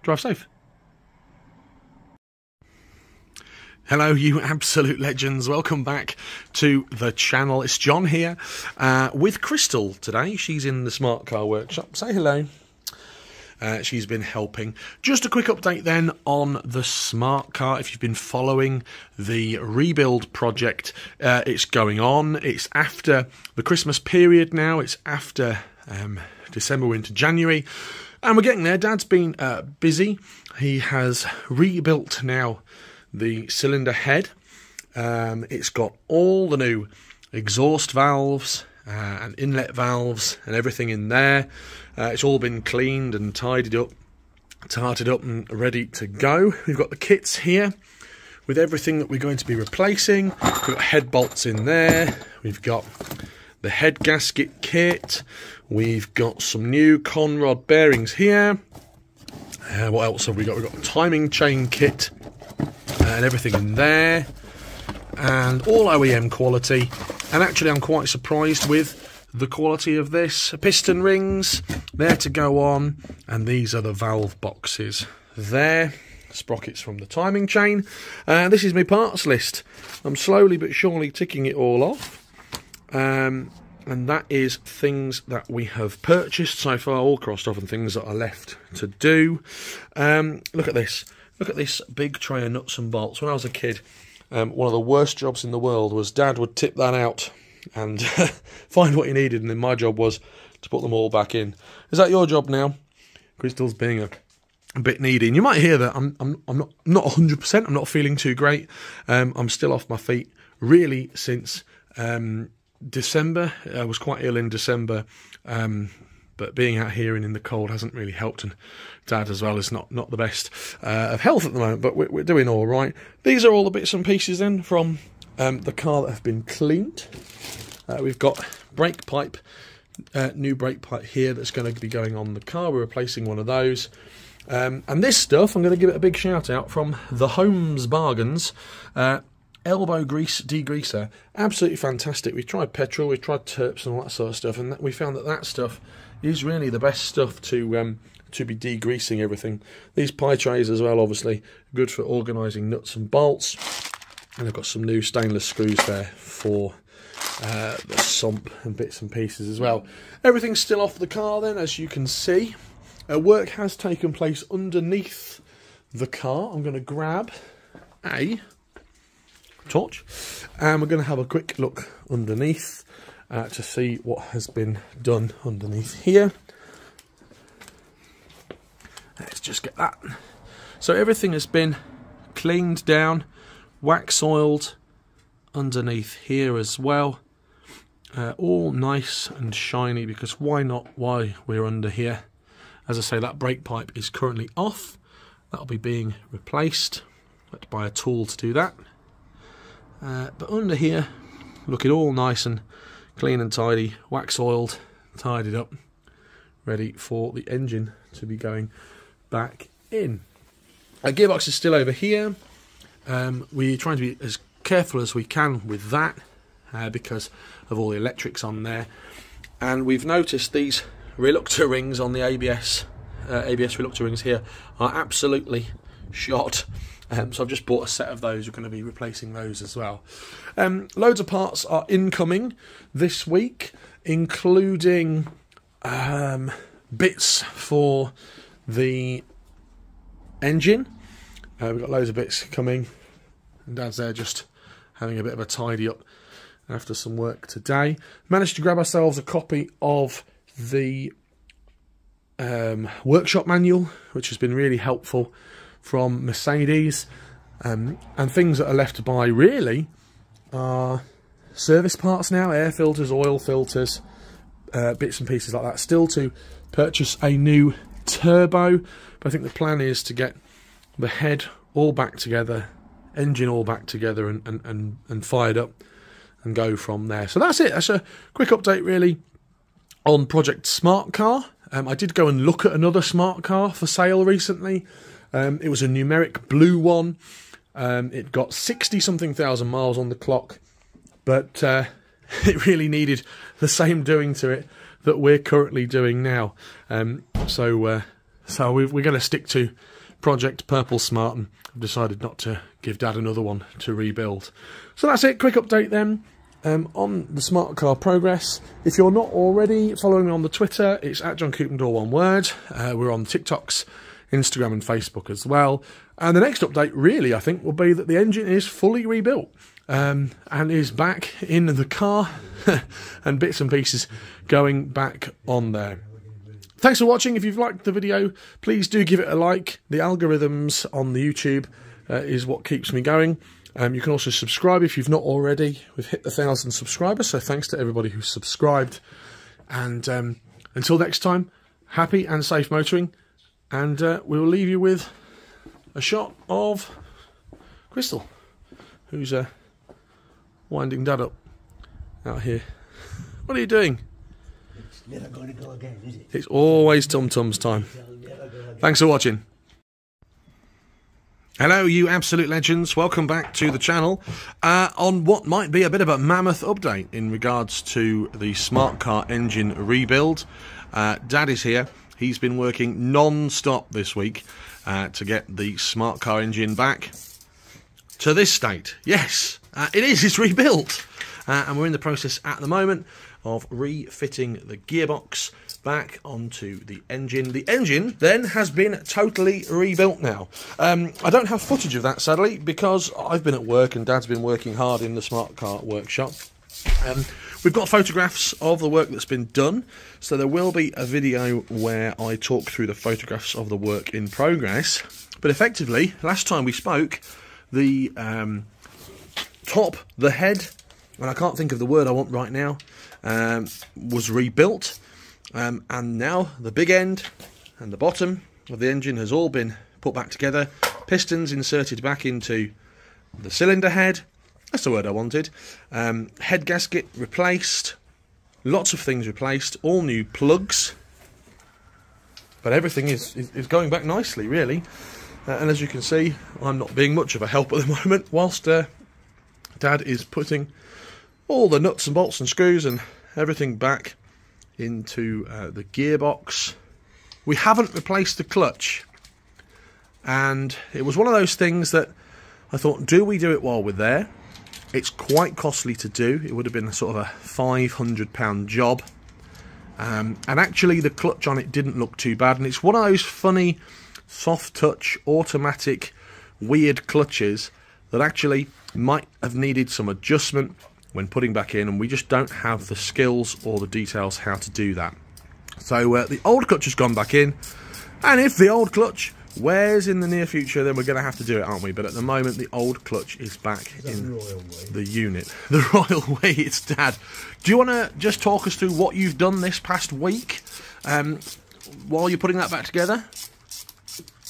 drive safe. Hello, you absolute legends. Welcome back to the channel. It's John here uh, with Crystal today. She's in the Smart Car workshop. Say hello. Uh, she's been helping. Just a quick update then on the Smart Car. If you've been following the rebuild project, uh, it's going on. It's after the Christmas period now. It's after um, December, we're into January. And we're getting there. Dad's been uh, busy. He has rebuilt now the cylinder head. Um, it's got all the new exhaust valves uh, and inlet valves and everything in there. Uh, it's all been cleaned and tidied up, tarted up and ready to go. We've got the kits here with everything that we're going to be replacing. We've got head bolts in there. We've got the head gasket kit. We've got some new conrod bearings here. Uh, what else have we got? We've got a timing chain kit and everything in there. and all O E M quality. And actually I'm quite surprised with the quality of this. Piston rings there to go on, and these are the valve boxes there. Sprockets from the timing chain. Uh, this is my parts list. I'm slowly but surely ticking it all off. Um, and that is things that we have purchased so far, all crossed off, and things that are left to do. Um, look at this. Look at this big tray of nuts and bolts. When I was a kid, um, one of the worst jobs in the world was Dad would tip that out and find what he needed, and then my job was to put them all back in. Is that your job now? Crystal's being a a bit needy, and you might hear that I'm I'm I'm not not one hundred percent. I'm not feeling too great. Um, I'm still off my feet really since um, December. I was quite ill in December, um, but being out here and in the cold hasn't really helped. And Dad as well is not not the best uh, of health at the moment. But we're, we're doing all right. These are all the bits and pieces then from um, the car that have been cleaned. Uh, we've got brake pipe, uh, new brake pipe here that's going to be going on the car. We're replacing one of those. Um, and this stuff, I'm going to give it a big shout out from the Holmes Bargains, uh, elbow grease degreaser, absolutely fantastic. We've tried petrol, we've tried turps and all that sort of stuff, and that, we found that that stuff is really the best stuff to um, to be degreasing everything. These pie trays as well, obviously, good for organising nuts and bolts. And I've got some new stainless screws there for uh, the sump and bits and pieces as well. Everything's still off the car then, as you can see. Uh, work has taken place underneath the car. I'm going to grab a torch and we're going to have a quick look underneath uh, to see what has been done underneath here. Let's just get that. So everything has been cleaned down, wax oiled underneath here as well. Uh, all nice and shiny, because why not while we're under here? As I say, that brake pipe is currently off. That'll be being replaced. I had to buy a tool to do that. Uh, but under here, looking all nice and clean and tidy, wax oiled, tidied up, ready for the engine to be going back in. Our gearbox is still over here. Um, we're trying to be as careful as we can with that uh, because of all the electrics on there. And we've noticed these reluctor rings on the A B S, uh, A B S reluctor rings here are absolutely shot. Um, so I've just bought a set of those. We're going to be replacing those as well. Um, loads of parts are incoming this week, including um, bits for the engine. Uh, we've got loads of bits coming. And Dad's there just having a bit of a tidy up after some work today. Managed to grab ourselves a copy of the um, workshop manual, which has been really helpful, from Mercedes, um, and things that are left to buy really are service parts now, air filters, oil filters, uh, bits and pieces like that. Still to purchase a new turbo, but I think the plan is to get the head all back together, engine all back together, and, and, and, and fired up and go from there. So that's it. That's a quick update really on Project Smart Car. um, I did go and look at another Smart Car for sale recently. Um, it was a numeric blue one. Um, it got sixty something thousand miles on the clock, but uh, it really needed the same doing to it that we're currently doing now. Um, so, uh, so we've, we're going to stick to Project Purple Smart, and I've decided not to give Dad another one to rebuild. So that's it. Quick update then. Um, on the Smart Car progress. If you're not already following me on the Twitter, it's at Jon Coupland, all one word. Uh, we're on TikToks, Instagram and Facebook as well. And the next update really, I think, will be that the engine is fully rebuilt um, and is back in the car and bits and pieces going back on there. Thanks for watching. If you've liked the video, please do give it a like. The algorithms on the YouTube uh, is what keeps me going. Um, you can also subscribe if you've not already. We've hit the thousand subscribers, so thanks to everybody who's subscribed. And um, until next time, happy and safe motoring. And uh, we will leave you with a shot of Crystal, who's uh, winding Dad up out here. What are you doing? It's never going to go again, is it? It's always Tum Tum's time. Thanks for watching. Hello, you absolute legends. Welcome back to the channel uh, on what might be a bit of a mammoth update in regards to the smart car engine rebuild. Uh, Dad is here. He's been working non-stop this week uh, to get the smart car engine back to this state. Yes, uh, it is. It's rebuilt. Uh, and we're in the process at the moment of refitting the gearbox back onto the engine. The engine then has been totally rebuilt now. Um, I don't have footage of that, sadly, because I've been at work and Dad's been working hard in the smart car workshop. Um, we've got photographs of the work that's been done, so there will be a video where I talk through the photographs of the work in progress. But effectively, last time we spoke, the um, top, the head, and I can't think of the word I want right now, um, was rebuilt. Um, and now the big end and the bottom of the engine has all been put back together. Pistons inserted back into the cylinder head. That's the word I wanted. Um, head gasket replaced. Lots of things replaced. All new plugs. But everything is, is, is going back nicely, really. Uh, and as you can see, I'm not being much of a help at the moment. Whilst uh, Dad is putting all the nuts and bolts and screws and everything back into uh, the gearbox. We haven't replaced the clutch, and it was one of those things that I thought, do we do it while we're there? It's quite costly to do. It would have been a sort of a five hundred pound job, um, and actually the clutch on it didn't look too bad, and it's one of those funny soft touch automatic weird clutches that actually might have needed some adjustment when putting back in, and we just don't have the skills or the details how to do that. So uh, the old clutch has gone back in, and if the old clutch wears in the near future, then we're going to have to do it, aren't we? But at the moment, the old clutch is back in the unit. The Royal Way, it's Dad. Do you want to just talk us through what you've done this past week um, while you're putting that back together?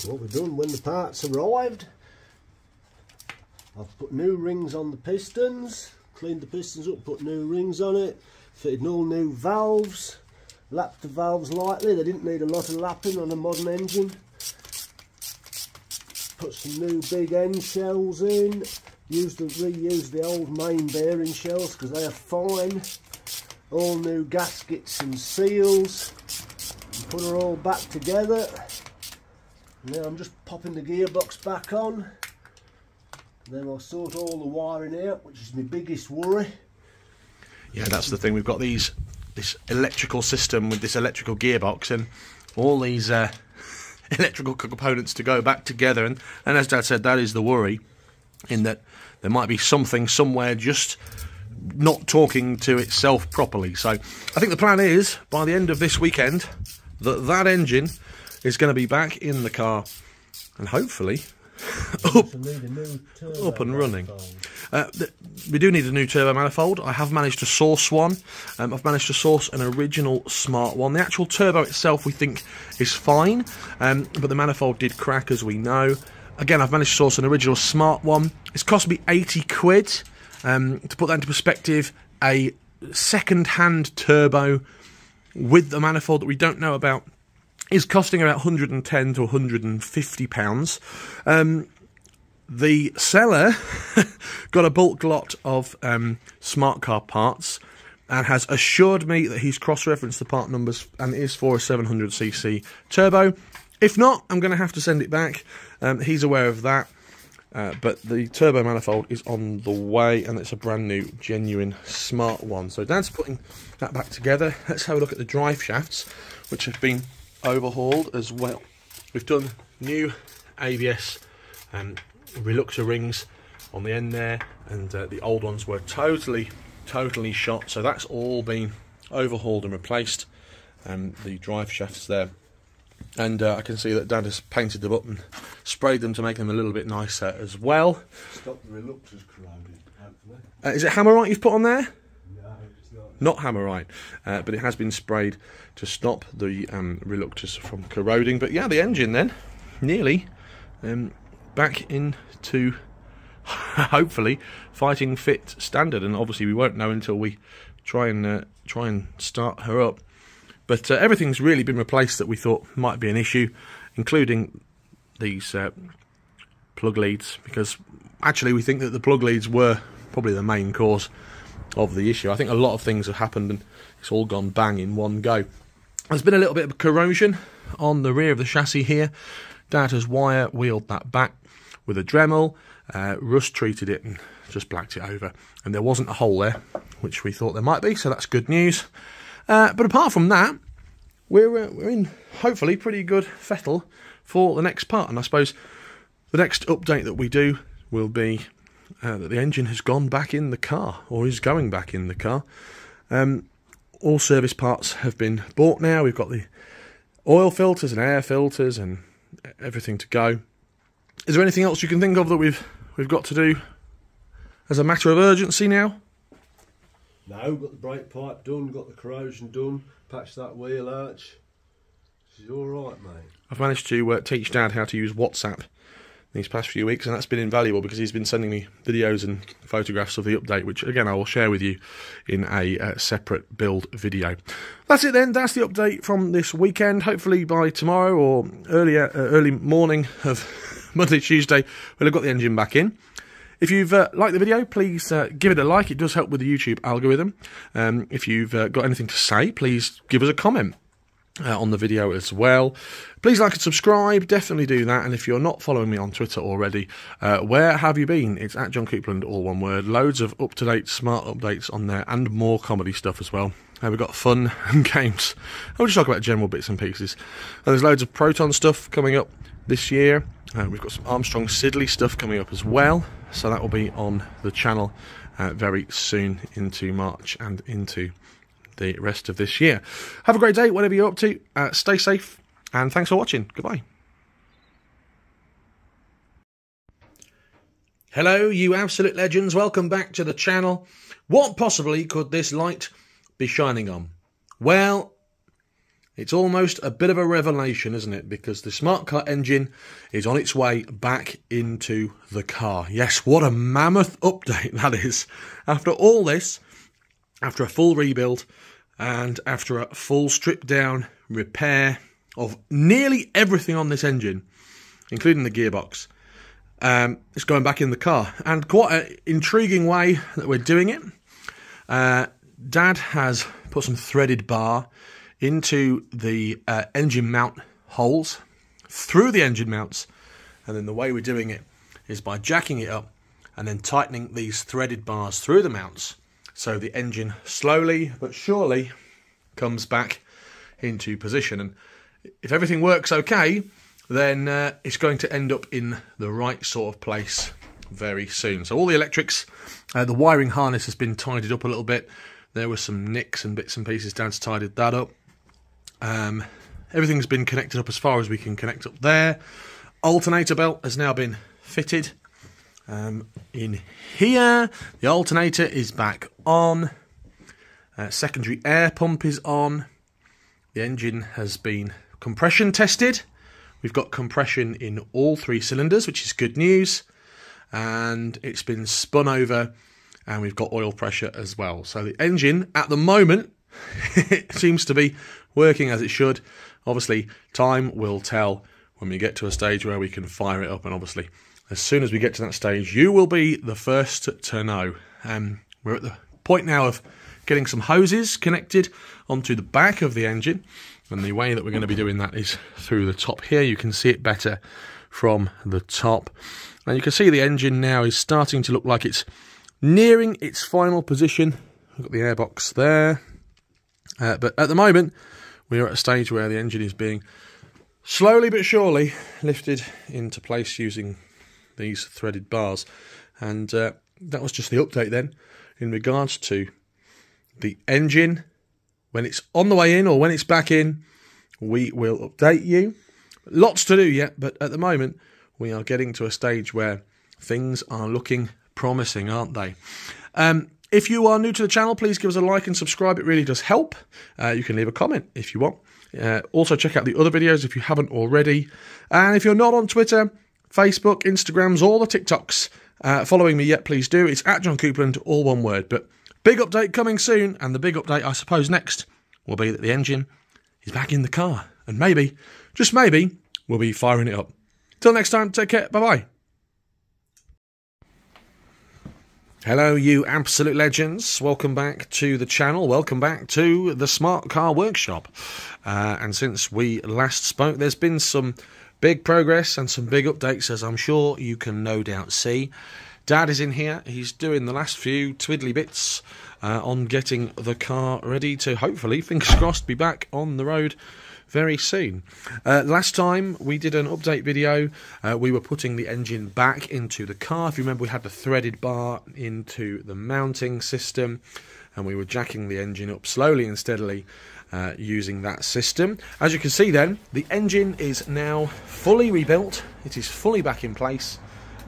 What we've done when the parts arrived, I've put new rings on the pistons. Cleaned the pistons up, put new rings on it, fitted all new valves, lapped the valves lightly. They didn't need a lot of lapping on a modern engine. Put some new big end shells in, used and reused the old main bearing shells because they are fine. All new gaskets and seals, and put her all back together. Now I'm just popping the gearbox back on. Then I'll sort all the wiring out, which is my biggest worry. Yeah, that's the thing. We've got these this electrical system with this electrical gearbox and all these uh, electrical components to go back together. And, and as Dad said, that is the worry, in that there might be something somewhere just not talking to itself properly. So I think the plan is, by the end of this weekend, that that engine is going to be back in the car and hopefully up, up and running. Uh, we do need a new turbo manifold. I have managed to source one. Um, I've managed to source an original smart one. The actual turbo itself we think is fine, um, but the manifold did crack, as we know. Again, I've managed to source an original smart one. It's cost me eighty quid. Um, to put that into perspective, a second-hand turbo with the manifold that we don't know about is costing about one hundred and ten to one hundred and fifty pounds. Um, the seller got a bulk lot of um, smart car parts and has assured me that he's cross-referenced the part numbers and it is for a seven hundred c c turbo. If not, I'm going to have to send it back. Um, he's aware of that. Uh, but the turbo manifold is on the way, and it's a brand new, genuine smart one. So Dad's putting that back together. Let's have a look at the drive shafts, which have been overhauled as well. We've done new A B S and reluctor rings on the end there, and uh, the old ones were totally totally shot, so that's all been overhauled and replaced, and um, the drive shafts there, and uh, I can see that Dad has painted them up and sprayed them to make them a little bit nicer as well. Stop the reluctors corroding, hopefully. Uh, is it Hammerite you've put on there? Not Hammerite, uh, but it has been sprayed to stop the um, reluctors from corroding. But yeah, the engine then, nearly um, back into, hopefully, fighting fit standard. And obviously we won't know until we try and, uh, try and start her up. But uh, everything's really been replaced that we thought might be an issue, including these uh, plug leads, because actually we think that the plug leads were probably the main cause of the issue. I think a lot of things have happened and it's all gone bang in one go. There's been a little bit of corrosion on the rear of the chassis here. Dad has wire wheeled that back with a Dremel, uh, rust treated it and just blacked it over, and there wasn't a hole there, which we thought there might be, so that's good news. Uh, but apart from that, we're, uh, we're in hopefully pretty good fettle for the next part, and I suppose the next update that we do will be uh, that the engine has gone back in the car, or is going back in the car. Um, all service parts have been bought now. We've got the oil filters and air filters and everything to go. Is there anything else you can think of that we've we've got to do as a matter of urgency now? No, got the brake pipe done, got the corrosion done, patched that wheel arch. She's all right, mate. I've managed to uh, teach Dad how to use WhatsApp these past few weeks, and that's been invaluable because he's been sending me videos and photographs of the update, which again I will share with you in a uh, separate build video. That's it then, that's the update from this weekend. Hopefully by tomorrow or earlier, uh, early morning of Monday, Tuesday, we'll have got the engine back in. If you've uh, liked the video, please uh, give it a like. It does help with the YouTube algorithm. Um, if you've uh, got anything to say, please give us a comment Uh, on the video as well. Please like and subscribe, definitely do that. And if you're not following me on Twitter already, uh, where have you been? It's at Jon Coupland, all one word. Loads of up-to-date smart updates on there, and more comedy stuff as well. Uh, we've got fun and games, and we'll just talk about general bits and pieces. And there's loads of Proton stuff coming up this year. Uh, we've got some Armstrong Siddeley stuff coming up as well, so that will be on the channel uh, very soon, into March and into the rest of this year. Have a great day, whatever you're up to. Uh, stay safe, and thanks for watching. Goodbye. Hello, you absolute legends. Welcome back to the channel. What possibly could this light be shining on? Well, it's almost a bit of a revelation, isn't it? Because the smart car engine is on its way back into the car. Yes, what a mammoth update that is. After all this, after a full rebuild and after a full stripped down repair of nearly everything on this engine, including the gearbox, um, it's going back in the car. And quite an intriguing way that we're doing it. Uh, Dad has put some threaded bar into the uh, engine mount holes, through the engine mounts, and then the way we're doing it is by jacking it up and then tightening these threaded bars through the mounts. So the engine slowly but surely comes back into position. And if everything works okay, then uh, it's going to end up in the right sort of place very soon. So all the electrics, uh, the wiring harness has been tidied up a little bit. There were some nicks and bits and pieces. Dad's tidied that up. Um, everything's been connected up as far as we can connect up there. Alternator belt has now been fitted. Um, in here, the alternator is back on, uh, secondary air pump is on, the engine has been compression tested, we've got compression in all three cylinders, which is good news, and it's been spun over, and we've got oil pressure as well. So the engine, at the moment, it seems to be working as it should. Obviously, time will tell when we get to a stage where we can fire it up, and obviously, as soon as we get to that stage, you will be the first to know. Um, we're at the point now of getting some hoses connected onto the back of the engine. And the way that we're going to be doing that is through the top here. You can see it better from the top. And you can see the engine now is starting to look like it's nearing its final position. We've got the airbox there. Uh, but at the moment, we're at a stage where the engine is being slowly but surely lifted into place using these threaded bars. And uh, that was just the update then in regards to the engine. When it's on the way in or when it's back in, we will update you. Lots to do yet, but at the moment we are getting to a stage where things are looking promising, aren't they? Um, if you are new to the channel, please give us a like and subscribe. It really does help. Uh, you can leave a comment if you want. Uh, also check out the other videos if you haven't already. And if you're not on Twitter, Facebook, Instagrams, all the TikToks uh, following me yet, please do. It's at Jon Coupland, all one word. But big update coming soon, and the big update, I suppose, next will be that the engine is back in the car. And maybe, just maybe, we'll be firing it up. Till next time, take care, bye-bye. Hello you absolute legends, welcome back to the channel, welcome back to the Smart Car Workshop. Uh, and since we last spoke, there's been some big progress and some big updates, as I'm sure you can no doubt see. Dad is in here, he's doing the last few twiddly bits uh, on getting the car ready to hopefully, fingers crossed, be back on the road very soon. Uh, last time we did an update video, uh, we were putting the engine back into the car. If you remember, we had the threaded bar into the mounting system and we were jacking the engine up slowly and steadily uh, using that system. As you can see then, the engine is now fully rebuilt, it is fully back in place,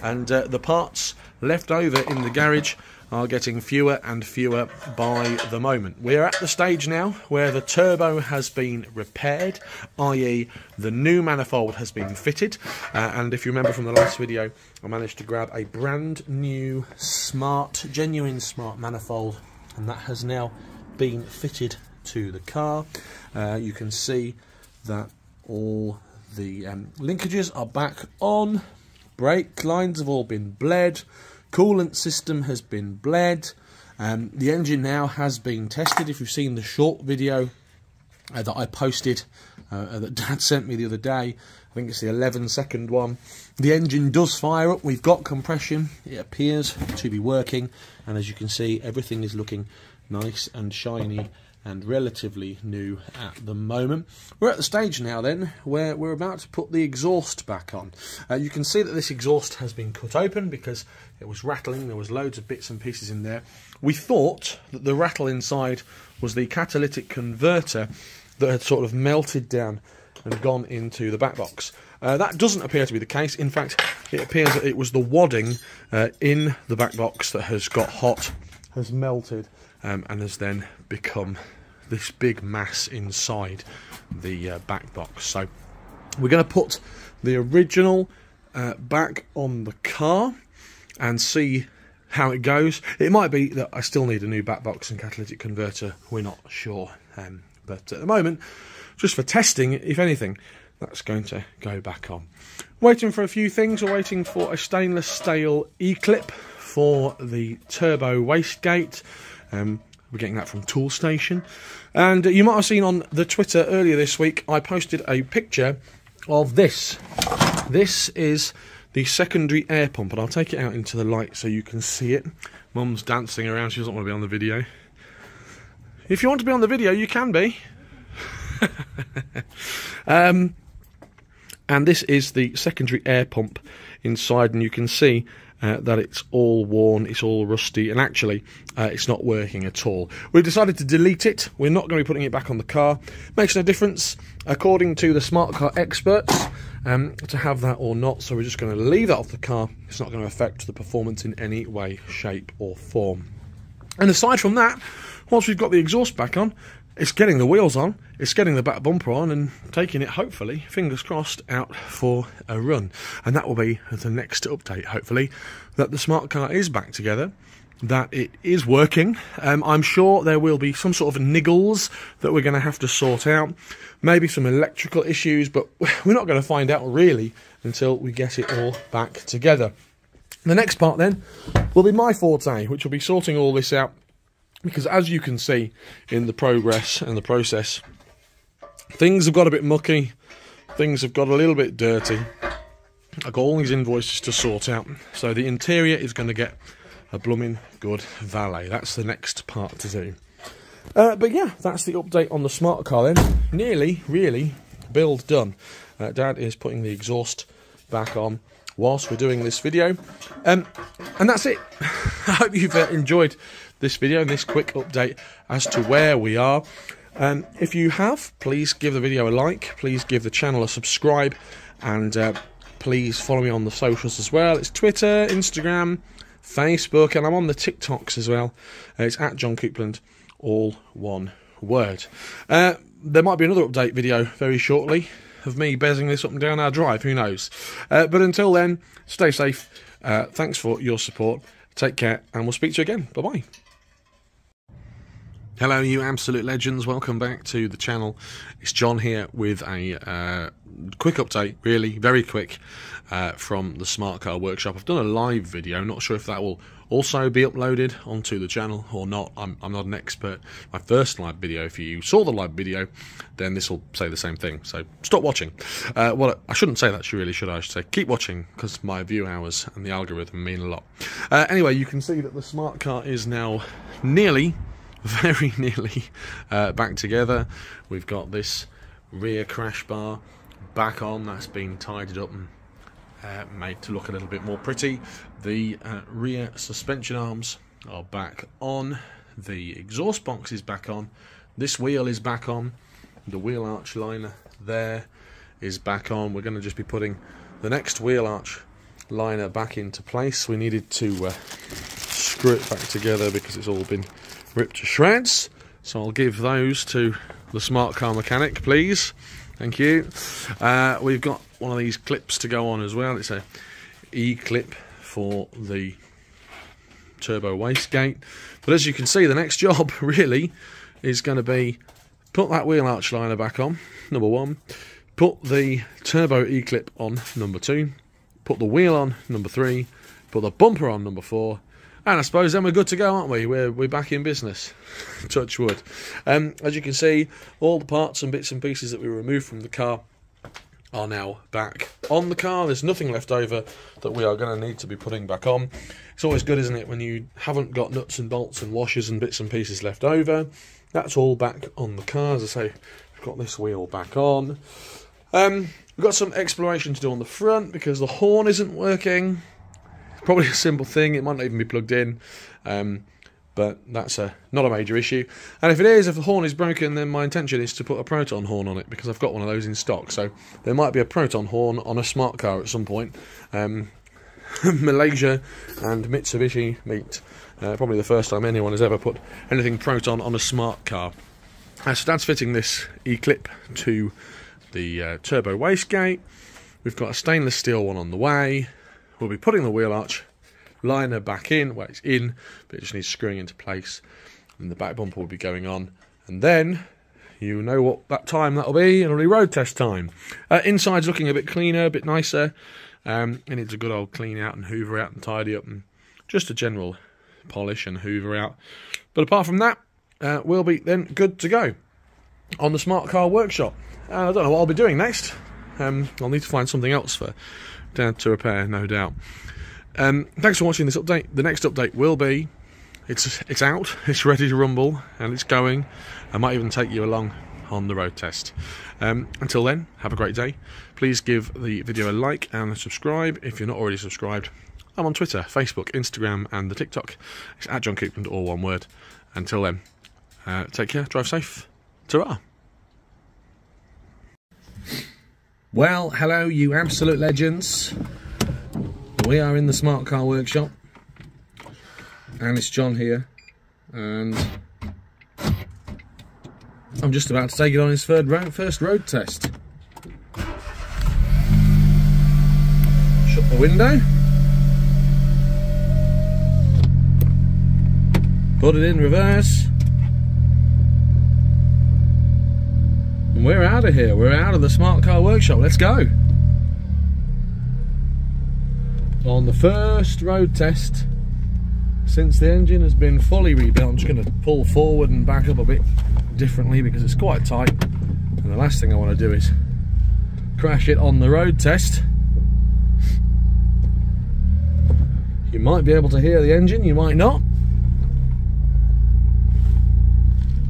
and uh, the parts left over in the garage are getting fewer and fewer by the moment. We're at the stage now where the turbo has been repaired, that is the new manifold has been fitted, uh, and if you remember from the last video, I managed to grab a brand new Smart, genuine Smart manifold, and that has now been fitted to the car. Uh, you can see that all the um, linkages are back on, brake lines have all been bled, coolant system has been bled, um, the engine now has been tested. If you've seen the short video uh, that I posted, uh, that Dad sent me the other day, I think it's the eleven second one, the engine does fire up, we've got compression, it appears to be working, and as you can see, everything is looking nice and shiny and relatively new at the moment. We're at the stage now then where we're about to put the exhaust back on. Uh, you can see that this exhaust has been cut open because it was rattling, there was loads of bits and pieces in there. We thought that the rattle inside was the catalytic converter that had sort of melted down and gone into the back box. Uh, that doesn't appear to be the case. In fact, it appears that it was the wadding uh, in the back box that has got hot, has melted, Um, and has then become this big mass inside the uh, back box. So we're going to put the original uh, back on the car and see how it goes. It might be that I still need a new back box and catalytic converter, we're not sure, um, but at the moment, just for testing, if anything, that's going to go back on. Waiting for a few things. We're waiting for a stainless steel E-clip for the turbo wastegate. Um, we're getting that from Tool Station, and you might have seen on the Twitter earlier this week I posted a picture of this. This is the secondary air pump, and I'll take it out into the light so you can see it. Mum's dancing around, she doesn't want to be on the video. If you want to be on the video, you can be. um, and this is the secondary air pump inside, and you can see Uh, that it's all worn, it's all rusty, and actually uh, it's not working at all. We've decided to delete it, we're not going to be putting it back on the car. Makes no difference, according to the smart car experts, um, to have that or not, so we're just going to leave that off the car. It's not going to affect the performance in any way, shape or form. And aside from that, once we've got the exhaust back on, it's getting the wheels on, it's getting the back bumper on, and taking it, hopefully, fingers crossed, out for a run. And that will be the next update, hopefully, that the smart car is back together, that it is working. Um, I'm sure there will be some sort of niggles that we're going to have to sort out, maybe some electrical issues, but we're not going to find out, really, until we get it all back together. The next part, then, will be my forte, which will be sorting all this out, because as you can see in the progress and the process, things have got a bit mucky, things have got a little bit dirty. I've got all these invoices to sort out, so the interior is going to get a blooming good valet. That's the next part to do. Uh, but yeah, that's the update on the smart car then. Nearly, really, build done. Uh, Dad is putting the exhaust back on whilst we're doing this video. Um, and that's it. I hope you've uh, enjoyed this video and this quick update as to where we are. Um, if you have, please give the video a like, please give the channel a subscribe, and uh, please follow me on the socials as well. It's Twitter, Instagram, Facebook, and I'm on the TikToks as well. Uh, it's at Jon Coupland, all one word. Uh, there might be another update video very shortly of me bezzing this up and down our drive, who knows. Uh, but until then, stay safe, uh, thanks for your support, take care, and we'll speak to you again. Bye-bye. Hello you absolute legends, welcome back to the channel. It's John here with a uh, quick update, really, very quick, uh, from the Smart Car Workshop. I've done a live video, not sure if that will also be uploaded onto the channel or not. I'm, I'm not an expert. My first live video, if you saw the live video, then this will say the same thing, so stop watching. Uh, well, I shouldn't say that, really, should I? I should say keep watching, because my view hours and the algorithm mean a lot. Uh, anyway, you can see that the Smart Car is now nearly... very nearly uh, back together. We've got this rear crash bar back on. That's been tidied up and uh, made to look a little bit more pretty. The uh, rear suspension arms are back on. The exhaust box is back on. This wheel is back on. The wheel arch liner there is back on. We're going to just be putting the next wheel arch liner back into place. We needed to uh, screw it back together because it's all been ripped to shreds, so I'll give those to the Smart Car mechanic, please. Thank you. Uh, we've got one of these clips to go on as well. It's a E-clip for the turbo wastegate. But as you can see, the next job really is going to be put that wheel arch liner back on, number one, put the turbo E-clip on, number two, put the wheel on, number three, put the bumper on, number four. And I suppose then we're good to go, aren't we? We're, we're back in business. Touch wood. Um, as you can see, all the parts and bits and pieces that we removed from the car are now back on the car. There's nothing left over that we are going to need to be putting back on. It's always good, isn't it, when you haven't got nuts and bolts and washers and bits and pieces left over. That's all back on the car. As I say, we've got this wheel back on. Um, we've got some exploration to do on the front because the horn isn't working. Probably a simple thing, it might not even be plugged in, um, but that's a, not a major issue. And if it is, if the horn is broken, then my intention is to put a Proton horn on it, because I've got one of those in stock, so there might be a Proton horn on a Smart Car at some point. Um, Malaysia and Mitsubishi meet, uh, probably the first time anyone has ever put anything Proton on a Smart Car. Uh, so that's fitting this E-clip to the uh, turbo wastegate. We've got a stainless steel one on the way. We'll be putting the wheel arch liner back in. Well, it's in, but it just needs screwing into place. And the back bumper will be going on. And then, you know what that time that'll be. It'll be road test time. Uh, inside's looking a bit cleaner, a bit nicer. Um, and it's a good old clean out and hoover out and tidy up. And just a general polish and hoover out. But apart from that, uh, we'll be then good to go on the Smart Car Workshop. Uh, I don't know what I'll be doing next. Um, I'll need to find something else for... down to repair, no doubt. Um, thanks for watching this update. The next update will be, it's it's out, it's ready to rumble, and it's going. I might even take you along on the road test. Um, until then, have a great day. Please give the video a like and a subscribe if you're not already subscribed. I'm on Twitter, Facebook, Instagram, and the TikTok. It's at Jon Coupland, all one word. Until then, uh, take care, drive safe, ta-ra. Well, hello you absolute legends. We are in the Smart Car Workshop and it's John here, and I'm just about to take it on his third road, first road test. Shut the window. Put it in reverse. We're out of here. We're out of the Smart Car Workshop. Let's go. On the first road test, since the engine has been fully rebuilt, I'm just going to pull forward and back up a bit differently because it's quite tight. And the last thing I want to do is crash it on the road test. You might be able to hear the engine, you might not.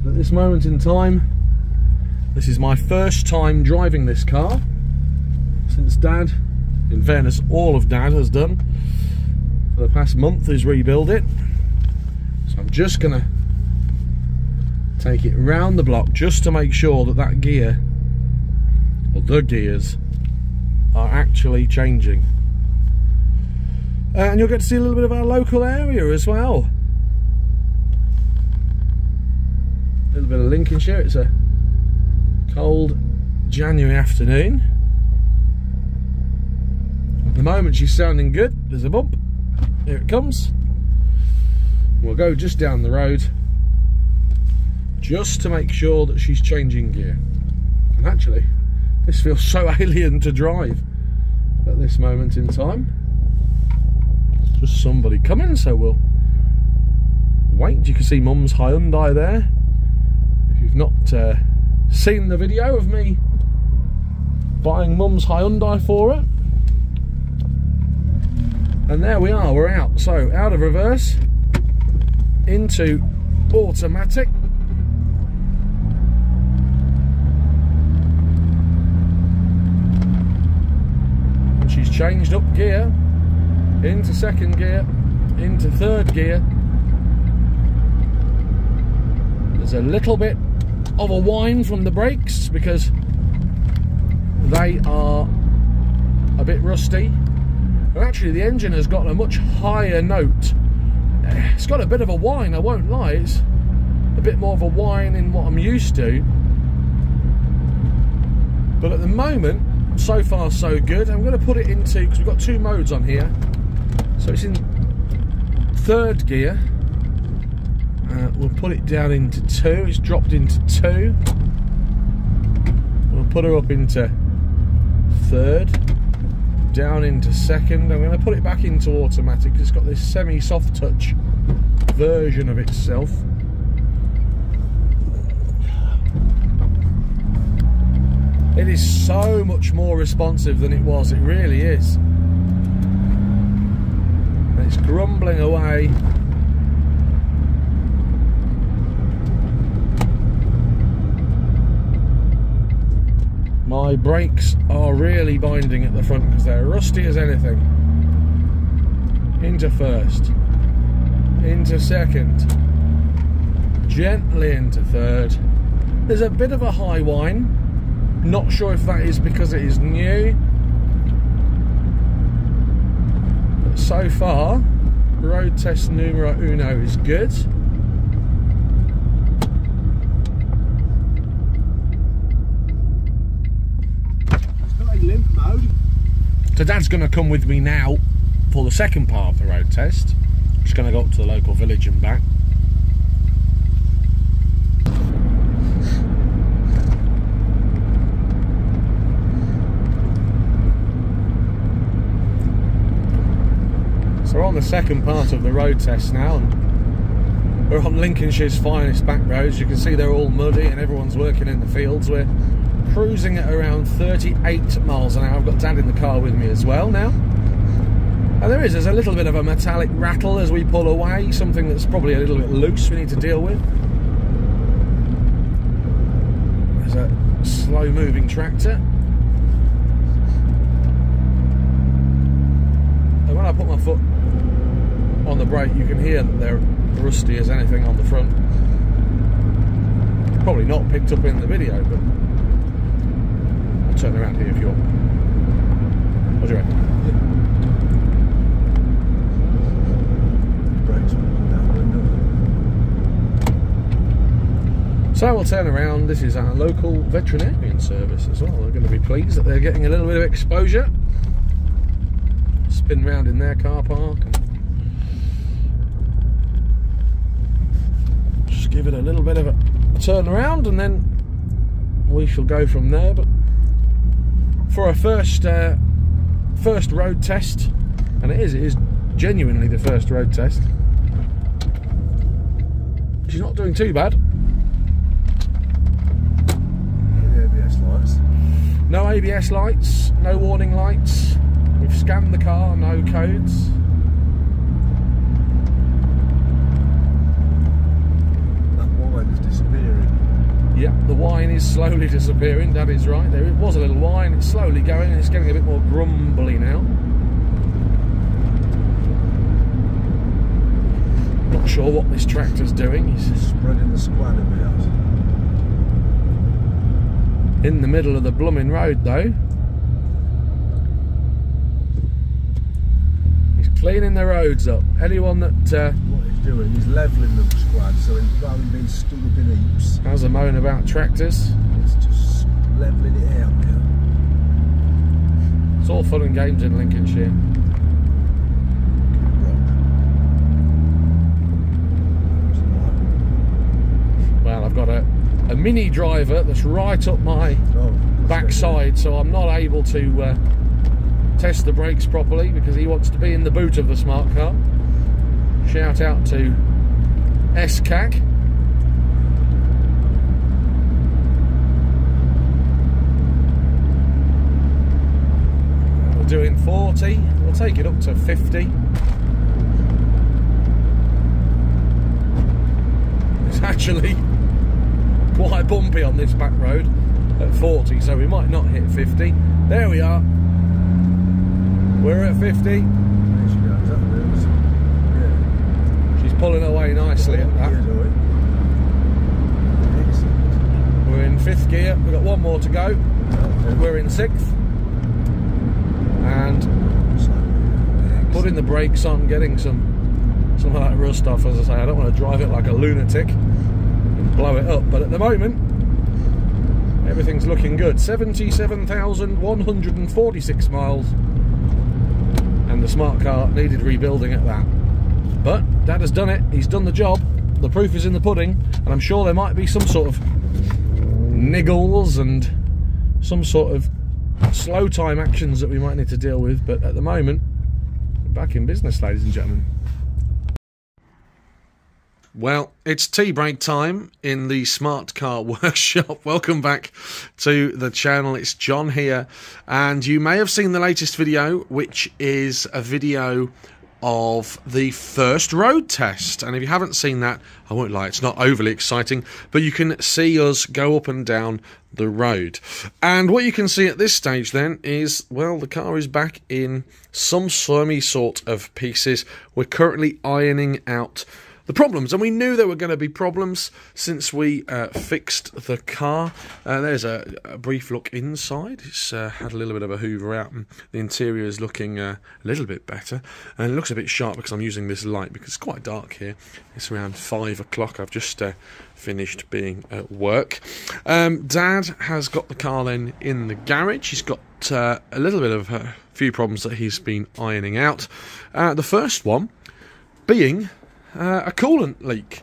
At this moment in time, this is my first time driving this car since Dad, in fairness, all of Dad has done for the past month is rebuild it. So I'm just going to take it round the block just to make sure that that gear, or the gears, are actually changing. Uh, and you'll get to see a little bit of our local area as well. A little bit of Lincolnshire. It's a cold January afternoon. At the moment she's sounding good. There's a bump. Here it comes. We'll go just down the road just to make sure that she's changing gear. And actually, this feels so alien to drive at this moment in time. Just somebody coming, so we'll wait. You can see Mum's Hyundai there. If you've not uh, seen the video of me buying Mum's Hyundai for her. And there we are, we're out. So out of reverse, into automatic. And she's changed up gear, into second gear, into third gear. There's a little bit of a whine from the brakes because they are a bit rusty. And actually the engine has got a much higher note. It's got a bit of a whine, I won't lie. It's a bit more of a whine in what I'm used to. But at the moment, so far so good. I'm going to put it into, because we've got two modes on here. So it's in third gear. Uh, we'll put it down into two. It's dropped into two. We'll put her up into third, down into second. I'm going to put it back into automatic because it's got this semi-soft touch version of itself. It is so much more responsive than it was. It really is. And it's grumbling away. My brakes are really binding at the front because they're rusty as anything. Into first, into second, gently into third. There's a bit of a high whine. Not sure if that is because it is new. But so far, road test numero uno is good. So Dad's going to come with me now for the second part of the road test. I'm just going to go up to the local village and back. So we're on the second part of the road test now. And we're on Lincolnshire's finest back roads. You can see they're all muddy and everyone's working in the fields. We're cruising at around thirty-eight miles an hour. I've got Dad in the car with me as well now. And there is, there's a little bit of a metallic rattle as we pull away, something that's probably a little bit loose we need to deal with. There's a slow moving tractor. And when I put my foot on the brake, you can hear that they're rusty as anything on the front. Probably not picked up in the video, but turn around here if you're. What do you reckon? Yeah. So we'll turn around. This is our local veterinarian service as well. They're going to be pleased that they're getting a little bit of exposure. Spin round in their car park. And just give it a little bit of a turn around and then we shall go from there. But for our first uh, first road test, and it is it is genuinely the first road test. She's not doing too bad. The A B S lights. No A B S lights, no warning lights. We've scanned the car, no codes. That wine is disappearing. Yeah, the wine is slowly disappearing, that is right. There it was a little wine, it's slowly going, and it's getting a bit more grumbly now. Not sure what this tractor's doing. He's spreading the squad a bit out. In the middle of the blooming road though. He's cleaning the roads up. Anyone that... Uh, doing, he's levelling the squad, so rather than being stood up in heaps. How's a moan about tractors? It's just levelling it out now. It's all fun and games in Lincolnshire. Rock. Well, I've got a, a mini driver that's right up my oh, backside, so I'm not able to uh, test the brakes properly because he wants to be in the boot of the smart car. Shout out to S C A C. We're doing forty, we'll take it up to fifty. It's actually quite bumpy on this back road at forty, so we might not hit fifty. There we are. We're at fifty. She's pulling away nicely at that. We're in fifth gear. We've got one more to go. We're in sixth. And putting the brakes on, getting some, some of that rust off. As I say, I don't want to drive it like a lunatic and blow it up. But at the moment, everything's looking good. seventy-seven thousand one hundred forty-six miles. And the smart car needed rebuilding at that, but Dad has done it. He's done the job. The proof is in the pudding, and I'm sure there might be some sort of niggles and some sort of slow time actions that we might need to deal with, but at the moment we're back in business, ladies and gentlemen. Well, it's tea break time in the Smart Car Workshop. Welcome back to the channel. It's John here, and you may have seen the latest video, which is a video of the first road test. And if you haven't seen that, I won't lie, it's not overly exciting, but you can see us go up and down the road. And what you can see at this stage then is, well, the car is back in some semi sort of pieces. We're currently ironing out the problems, and we knew there were going to be problems since we uh, fixed the car. Uh, there's a, a brief look inside. It's uh, had a little bit of a hoover out, and the interior is looking uh, a little bit better, and it looks a bit sharp because I'm using this light because it's quite dark here. It's around five o'clock. I've just uh, finished being at work. um, Dad has got the car then in the garage. He's got uh, a little bit of a few problems that he's been ironing out, uh, the first one being Uh, a coolant leak.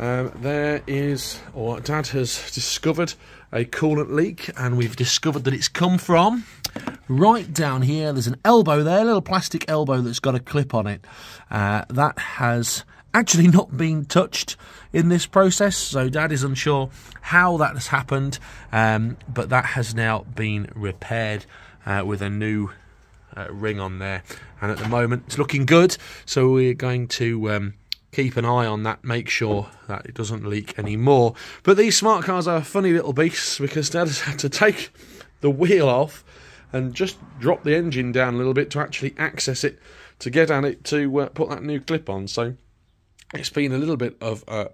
Um, there is, or Dad has discovered a coolant leak, and we've discovered that it's come from right down here. There's an elbow there, a little plastic elbow that's got a clip on it. Uh, that has actually not been touched in this process, so Dad is unsure how that has happened, um, but that has now been repaired uh, with a new uh, ring on there. And at the moment, it's looking good, so we're going to Um, keep an eye on that, make sure that it doesn't leak anymore. But these smart cars are funny little beasts, because Dad has had to take the wheel off and just drop the engine down a little bit to actually access it, to get at it, to uh, put that new clip on. So it's been a little bit of a,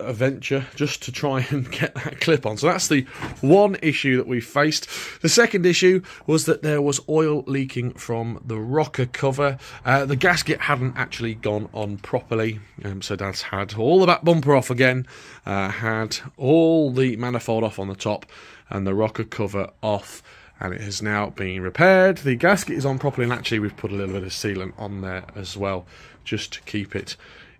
a venture just to try and get that clip on. So that's the one issue that we faced. The second issue was that there was oil leaking from the rocker cover. Uh, the gasket hadn't actually gone on properly, um, so Dad's had all the back bumper off again, uh, had all the manifold off on the top and the rocker cover off, and it has now been repaired. The gasket is on properly, and actually we've put a little bit of sealant on there as well, just to keep it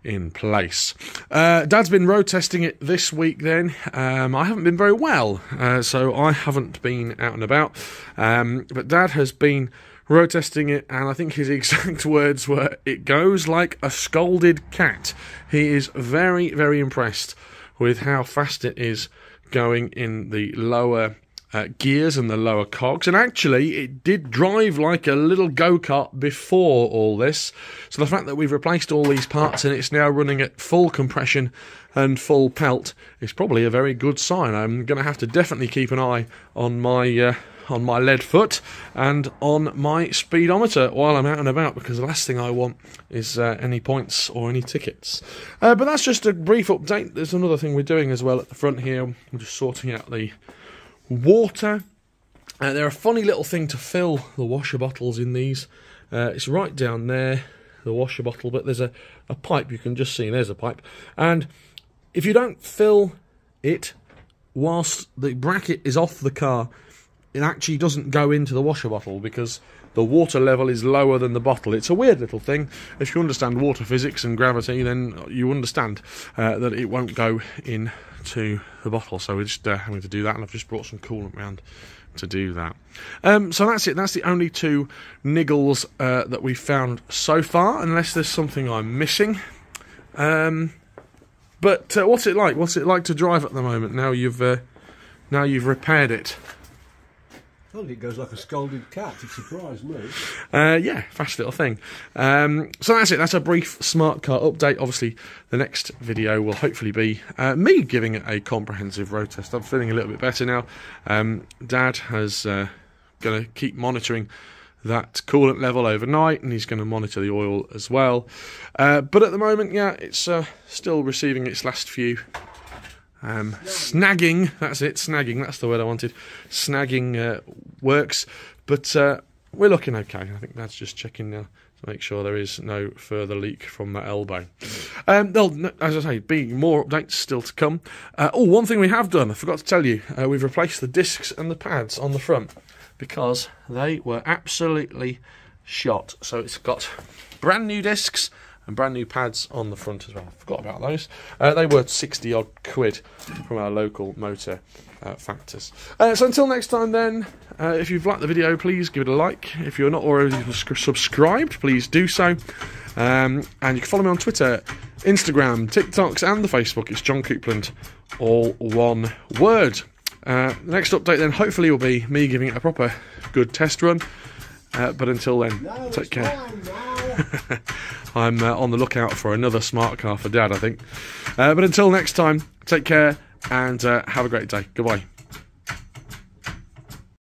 in place. uh, Dad's been road testing it this week then. um, I haven't been very well, uh, so I haven't been out and about, um, but Dad has been road testing it, and I think his exact words were, it goes like a scolded cat. He is very very impressed with how fast it is going in the lower Uh, gears and the lower cogs, and actually it did drive like a little go-kart before all this. So the fact that we've replaced all these parts and it's now running at full compression and full pelt is probably a very good sign. I'm going to have to definitely keep an eye on my uh, on my lead foot and on my speedometer while I'm out and about, because the last thing I want is uh, any points or any tickets. Uh, but that's just a brief update. There's another thing we're doing as well at the front here. We're just sorting out the water. Uh, they're a funny little thing to fill the washer bottles in these. Uh, it's right down there, the washer bottle, but there's a, a pipe. You can just see there's a pipe, and if you don't fill it whilst the bracket is off the car, it actually doesn't go into the washer bottle because the water level is lower than the bottle. It's a weird little thing. If you understand water physics and gravity, then you understand uh, that it won't go in to the bottle, so we're just uh, having to do that, and I've just brought some coolant round to do that. Um, so that's it. That's the only two niggles uh, that we found so far, unless there's something I'm missing. Um, but uh, what's it like? What's it like to drive at the moment? Now you've uh, now you've repaired it. Well, it goes like a scolded cat. It surprised me. Uh, yeah, fast little thing. Um, so that's it. That's a brief smart car update. Obviously, the next video will hopefully be uh, me giving it a comprehensive road test. I'm feeling a little bit better now. Um, Dad has uh, going to keep monitoring that coolant level overnight, and he's going to monitor the oil as well. Uh, but at the moment, yeah, it's uh, still receiving its last few. Um, snagging, that's it, snagging, that's the word I wanted, snagging uh, works, but uh, we're looking okay. I think Dad's just checking now to make sure there is no further leak from that elbow. Um, there'll, as I say, be more updates still to come. Uh, oh, one thing we have done, I forgot to tell you, uh, we've replaced the discs and the pads on the front because they were absolutely shot, so it's got brand new discs and brand new pads on the front as well. I forgot about those. Uh, they were sixty odd quid from our local motor uh, factors. Uh, so until next time then, uh, if you've liked the video, please give it a like. If you're not already subscribed, please do so. Um, and you can follow me on Twitter, Instagram, TikToks and the Facebook. It's Jon Coupland, all one word. Uh, the next update then hopefully will be me giving it a proper good test run. Uh, but until then, no, take care. I'm uh, on the lookout for another smart car for Dad, I think. Uh, but until next time, take care and uh, have a great day. Goodbye.